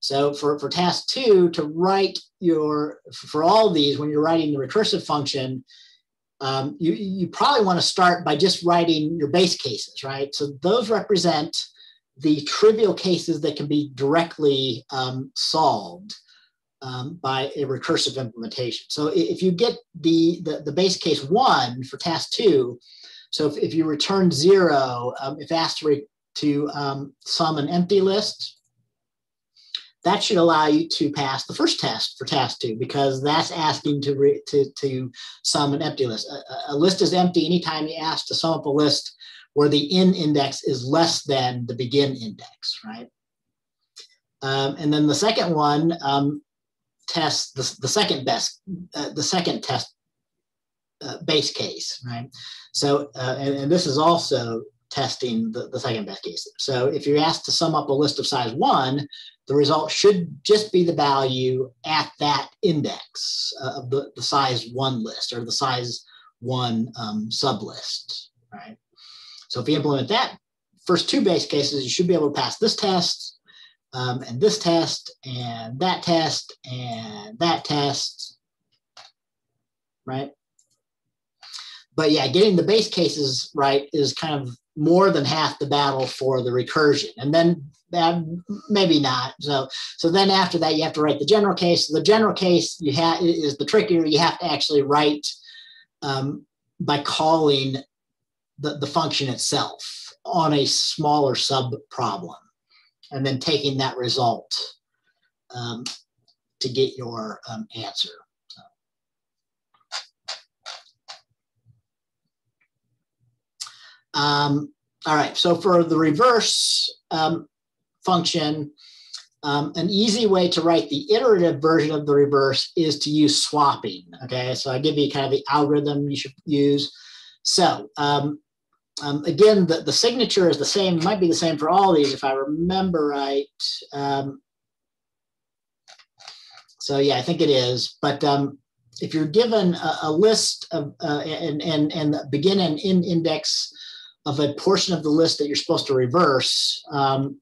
So for, for task two, to write your, for all these, when you're writing the recursive function, um, you, you probably want to start by just writing your base cases, right? So those represent the trivial cases that can be directly um, solved Um, by a recursive implementation. So if you get the, the, the base case one for task two, so if, if you return zero, um, if asked to, to um, sum an empty list, that should allow you to pass the first test for task two, because that's asking to, re, to, to sum an empty list. A, a list is empty anytime you ask to sum up a list where the end index is less than the begin index, right? Um, and then the second one, um, test the, the second best, uh, the second test uh, base case, right? So, uh, and, and this is also testing the, the second best case. So if you're asked to sum up a list of size one, the result should just be the value at that index uh, of the, the size one list or the size one um, sublist, right? So if you implement that first two base cases, you should be able to pass this test, Um, and this test, and that test, and that test, right? But yeah, getting the base cases right is kind of more than half the battle for the recursion. And then that, maybe not. So, so then after that, you have to write the general case. The general case you have is the trickier. You have to actually write um, by calling the, the function itself on a smaller sub problem, and then taking that result um, to get your um, answer. So. Um, all right, so for the reverse um, function, um, an easy way to write the iterative version of the reverse is to use swapping, okay? So I give you kind of the algorithm you should use. So, um, Um, again, the, the signature is the same, might be the same for all these if I remember right. Um, so yeah, I think it is. But um, if you're given a, a list of, uh, and, and, and the begin and end index of a portion of the list that you're supposed to reverse, um,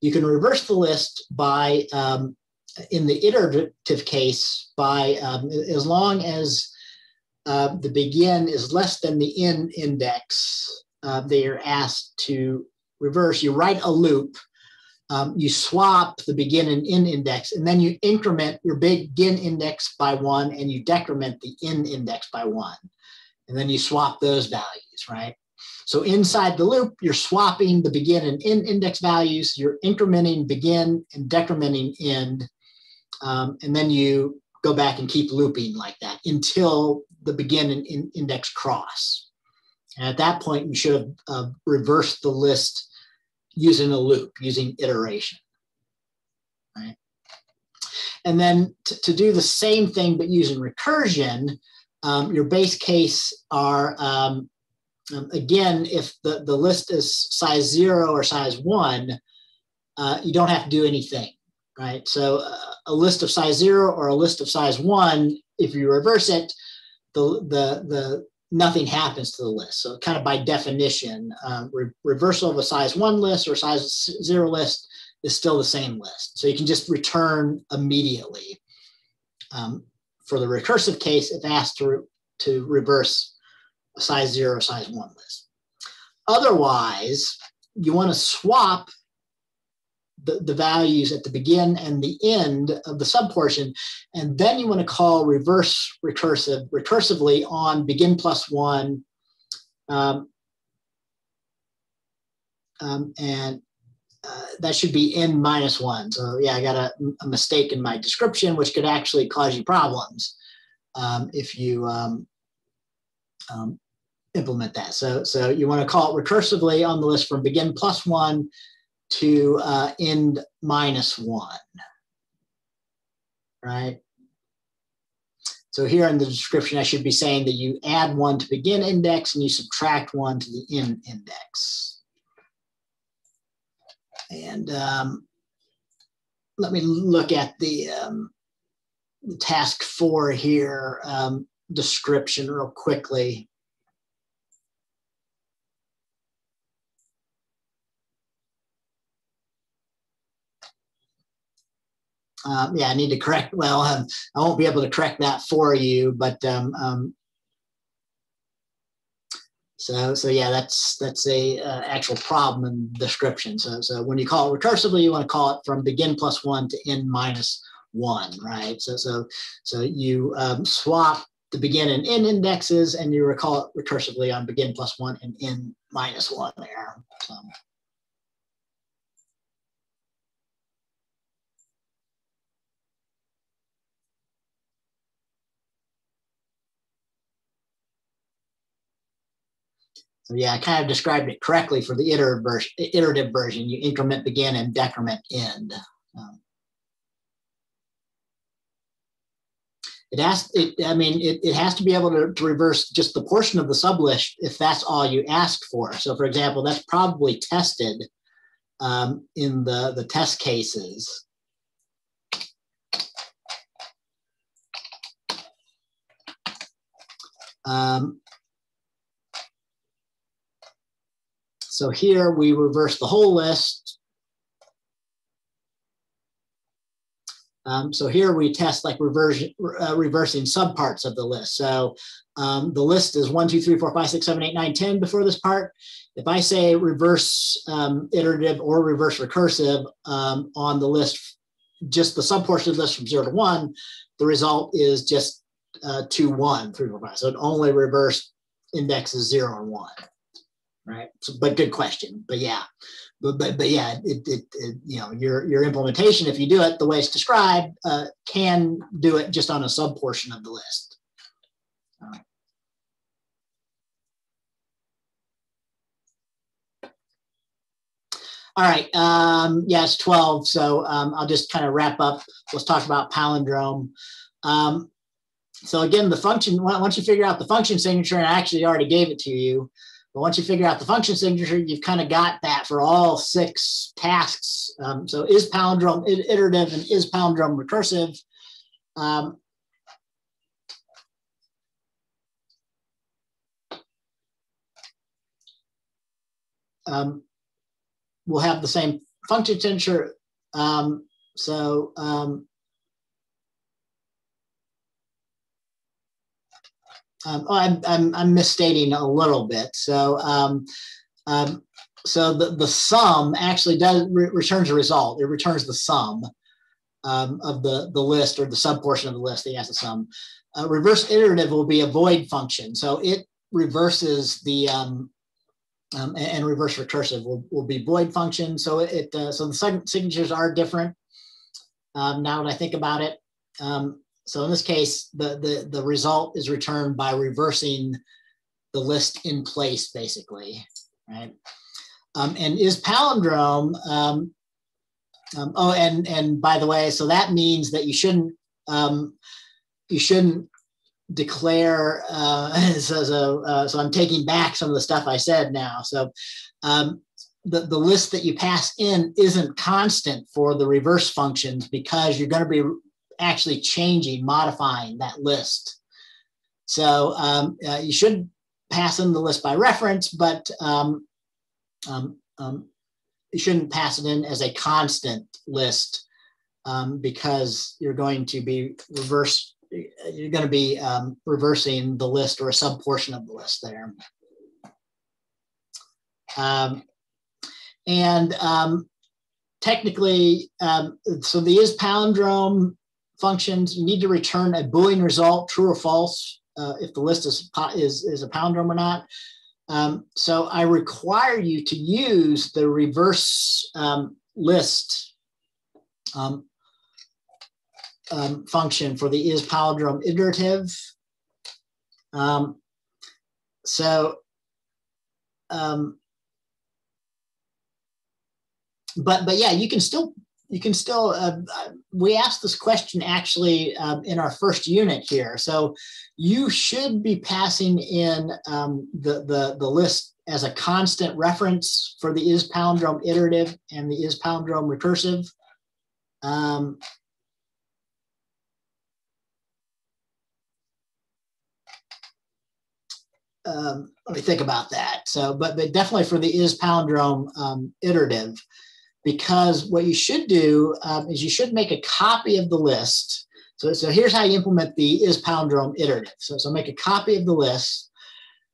you can reverse the list by, um, in the iterative case, by um, as long as Uh, the begin is less than the end index uh, that you're asked to reverse. You write a loop, um, you swap the begin and end index, and then you increment your begin index by one and you decrement the end index by one. And then you swap those values, right? So inside the loop, you're swapping the begin and end index values, you're incrementing begin and decrementing end, um, and then you go back and keep looping like that until the begin and in index cross. And at that point, you should have uh, reversed the list using a loop, using iteration, right? And then to do the same thing, but using recursion, um, your base case are, um, um, again, if the, the list is size zero or size one, uh, you don't have to do anything. right? So uh, a list of size zero or a list of size one, if you reverse it, the, the, the nothing happens to the list. So kind of by definition, um, re reversal of a size one list or size zero list is still the same list. So you can just return immediately. Um, for the recursive case, if asked to, re to reverse a size zero or size one list. Otherwise, you want to swap the, the values at the begin and the end of the subportion, and then you want to call reverse recursive recursively on begin plus one um, um, and uh, that should be end minus one. So yeah, I got a, a mistake in my description, which could actually cause you problems um, if you um, um, implement that. So, so you want to call it recursively on the list from begin plus one to uh, end minus one, right? So here in the description, I should be saying that you add one to begin index and you subtract one to the end index. And um, let me look at the um, task four here, um, description real quickly. Um, yeah, I need to correct. Well, um, I won't be able to correct that for you, but um, um, so so yeah, that's that's a uh, actual problem in description. So so when you call it recursively, you want to call it from begin plus one to end minus one, right? So so so you um, swap the begin and end indexes, and you recall it recursively on begin plus one and end minus one there. So. So yeah, I kind of described it correctly for the iterative version. Iterative version, you increment begin and decrement end. Um, it has, it, I mean, it, it has to be able to, to reverse just the portion of the sublist if that's all you ask for. So for example, that's probably tested um, in the, the test cases. Um, So here we reverse the whole list. Um, so here we test like reversion, uh, reversing subparts of the list. So um, the list is one, two, three, four, five, six, seven, eight, nine, ten before this part. If I say reverse um, iterative or reverse recursive um, on the list, just the subportion of the list from zero to one, the result is just uh, two, one, three, four, five. So it only reverse indexes zero and one. Right, so, but good question. But yeah, but but, but yeah, it, it, it you know your your implementation, if you do it the way it's described, uh, can do it just on a subportion of the list. All right. All right. Um, yeah, it's twelve. So um, I'll just kind of wrap up. Let's talk about palindrome. Um, so again, the function. Once you figure out the function signature, and I actually already gave it to you. But once you figure out the function signature, you've kind of got that for all six tasks. Um, so is palindrome iterative and is palindrome recursive? Um, um, we'll have the same function signature. Um, so um, Um, oh, I'm, I'm, I'm misstating a little bit. So, um, um, so the, the sum actually does re returns a result. It returns the sum um, of the, the list or the subportion of the list that has the sum. Uh, reverse iterative will be a void function. So it reverses the, um, um, and, and reverse recursive will, will be void function. So it, uh, so the signatures are different um, now that I think about it. Um, So in this case, the, the, the result is returned by reversing the list in place, basically, right? Um, and is palindrome, um, um, oh, and, and by the way, so that means that you shouldn't, um, you shouldn't declare, uh, so, so, uh, so I'm taking back some of the stuff I said now. So um, the, the list that you pass in isn't constant for the reverse functions, because you're going to be actually changing, modifying that list. So um, uh, you should pass in the list by reference, but um, um, um, you shouldn't pass it in as a constant list, um, because you're going to be reverse, you're going to be um, reversing the list or a subportion of the list there. Um, and um, technically, um, so these palindrome functions, you need to return a Boolean result, true or false, uh, if the list is, is, is a palindrome or not. Um, so I require you to use the reverse um, list um, um, function for the is palindrome iterative. Um, so, um, but but yeah, you can still you can still uh, we asked this question actually um, in our first unit here. So you should be passing in um, the, the, the list as a constant reference for the is palindrome iterative and the is palindrome recursive. Um, um, let me think about that. So, but, but definitely for the is palindrome um, iterative, because what you should do um, is you should make a copy of the list. So, so here's how you implement the is palindrome iterative. So, so make a copy of the list,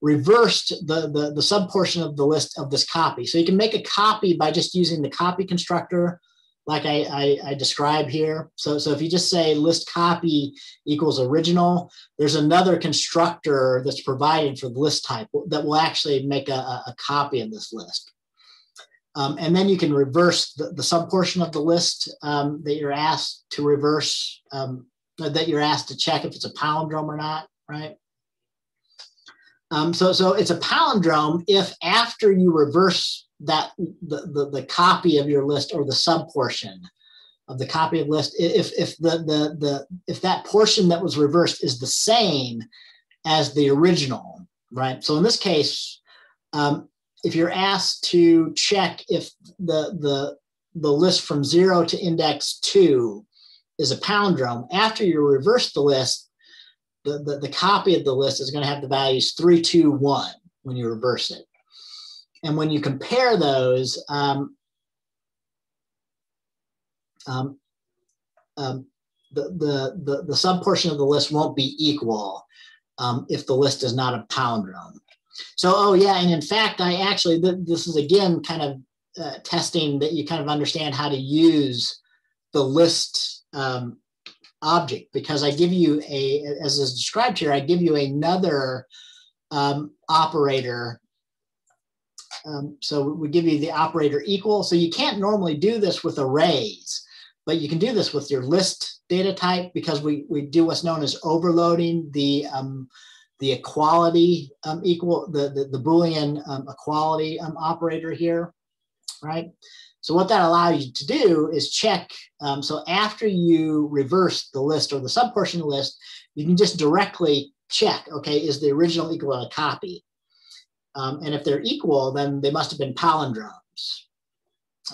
reversed the, the, the subportion of the list of this copy. So you can make a copy by just using the copy constructor, like I, I, I describe here. So, so if you just say list copy equals original, there's another constructor that's provided for the list type that will actually make a, a copy of this list. Um, and then you can reverse the, the subportion of the list um, that you're asked to reverse, um, that you're asked to check if it's a palindrome or not, right? Um, so, so it's a palindrome if after you reverse that the, the, the copy of your list or the subportion of the copy of list, if if the the the if that portion that was reversed is the same as the original, right? So in this case, um, if you're asked to check if the, the, the list from zero to index two is a palindrome, after you reverse the list, the, the, the copy of the list is gonna have the values three, two, one when you reverse it. And when you compare those, um, um, um, the, the, the, the subportion of the list won't be equal um, if the list is not a palindrome. So, oh yeah, and in fact, I actually, th this is again kind of uh, testing that you kind of understand how to use the list um, object, because I give you a, as is described here, I give you another um, operator. Um, so we give you the operator equal. So you can't normally do this with arrays, but you can do this with your list data type, because we, we do what's known as overloading the um, the equality um, equal, the, the, the Boolean um, equality um, operator here, right? So what that allows you to do is check. Um, so after you reverse the list or the subportion list, you can just directly check, okay, is the original equal to a copy? Um, and if they're equal, then they must have been palindromes.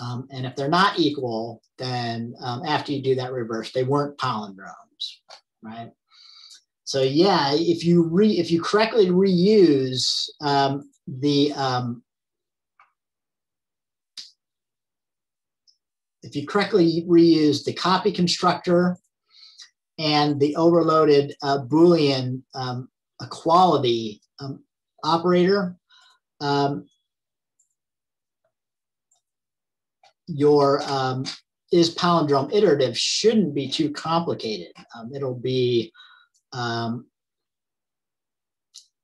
Um, and if they're not equal, then um, after you do that reverse, they weren't palindromes, right? So yeah, if you re if you correctly reuse um, the um, if you correctly reuse the copy constructor and the overloaded uh, Boolean um, equality um, operator, um, your um, is palindrome iterative shouldn't be too complicated. Um, it'll be Um,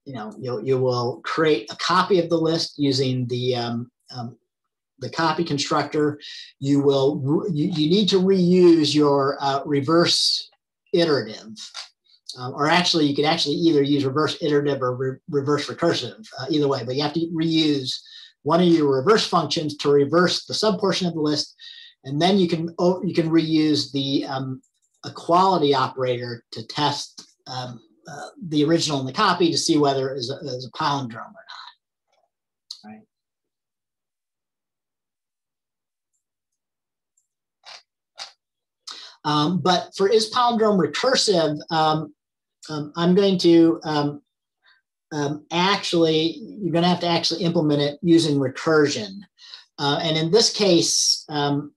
you know, you'll, you will create a copy of the list using the um, um, the copy constructor. You will you, you need to reuse your uh, reverse iterative, um, or actually you could actually either use reverse iterative or re reverse recursive, uh, either way. But you have to reuse one of your reverse functions to reverse the subportion of the list, and then you can you can reuse the um, equality operator to test Um, uh, the original and the copy to see whether it is a, is a palindrome or not, right? Um, but for is palindrome recursive, um, um, I'm going to um, um, actually, you're going to have to actually implement it using recursion. Uh, and in this case, um,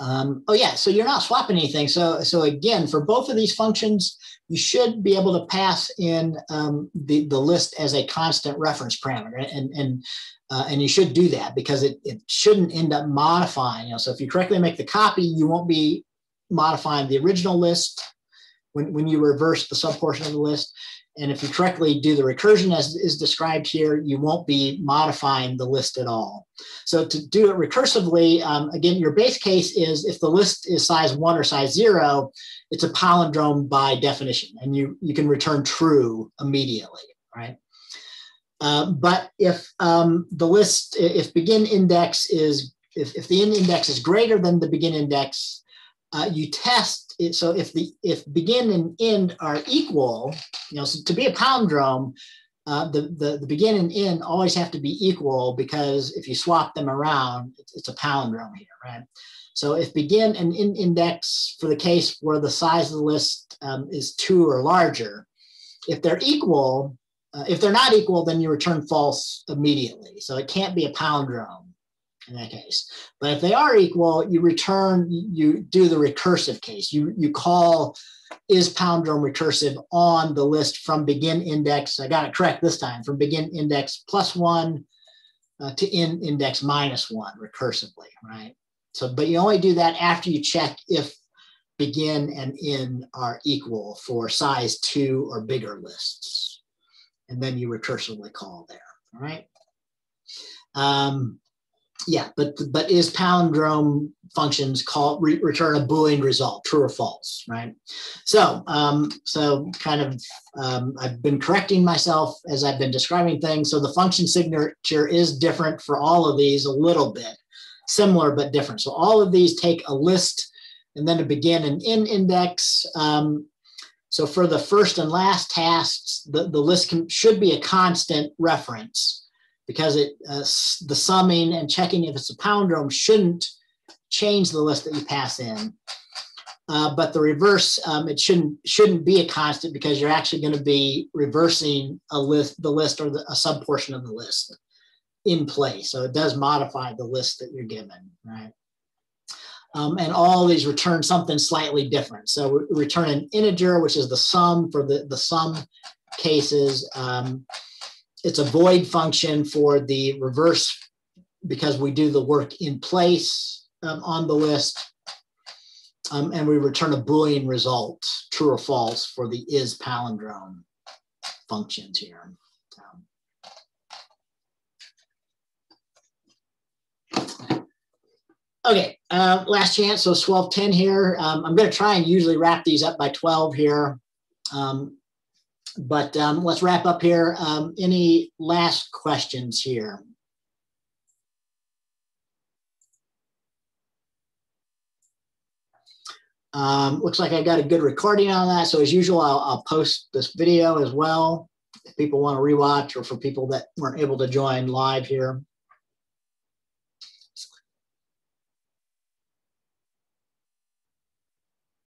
Um, oh yeah, so you're not swapping anything. So, so again, for both of these functions, you should be able to pass in um, the, the list as a constant reference parameter. And, and, uh, and you should do that because it, it shouldn't end up modifying. You know, so if you correctly make the copy, you won't be modifying the original list when, when you reverse the subportion of the list. And if you correctly do the recursion as is described here, you won't be modifying the list at all. So to do it recursively, um, again, your base case is if the list is size one or size zero, it's a palindrome by definition, and you, you can return true immediately, right? Uh, but if um, the list, if begin index is, if, if the end index is greater than the begin index, Uh, you test it. So if the if begin and end are equal, you know, so to be a palindrome, uh, the, the the begin and end always have to be equal because if you swap them around, it's, it's a palindrome here, right? So if begin and end index for the case where the size of the list um, is two or larger, if they're equal, uh, if they're not equal, then you return false immediately. So it can't be a palindrome in that case. But if they are equal, you return, you do the recursive case. You, you call is palindrome recursive on the list from begin index, I got it correct this time, from begin index plus one uh, to end index minus one recursively, right? So, but you only do that after you check if begin and end are equal for size two or bigger lists. And then you recursively call there, all right? Um, Yeah, but but is palindrome functions call re, return a Boolean result, true or false, right? So um, so kind of um, I've been correcting myself as I've been describing things. So the function signature is different for all of these a little bit, similar but different. So all of these take a list and then a begin and end index. Um, so for the first and last tasks, the the list can, should be a constant reference, because it, uh, the summing and checking if it's a palindrome shouldn't change the list that you pass in. Uh, but the reverse, um, it shouldn't, shouldn't be a constant because you're actually going to be reversing a list, the list or the, a subportion of the list in place. So it does modify the list that you're given, right? Um, and all these return something slightly different. So we return an integer, which is the sum for the, the sum cases. Um, It's a void function for the reverse because we do the work in place um, on the list. Um, and we return a Boolean result, true or false, for the is palindrome functions here. Um, okay, uh, last chance, so it's twelve ten here. Um, I'm gonna try and usually wrap these up by twelve here. Um, But um, let's wrap up here. Um, any last questions here? Um, looks like I got a good recording on that. So as usual, I'll, I'll post this video as well if people want to rewatch or for people that weren't able to join live here.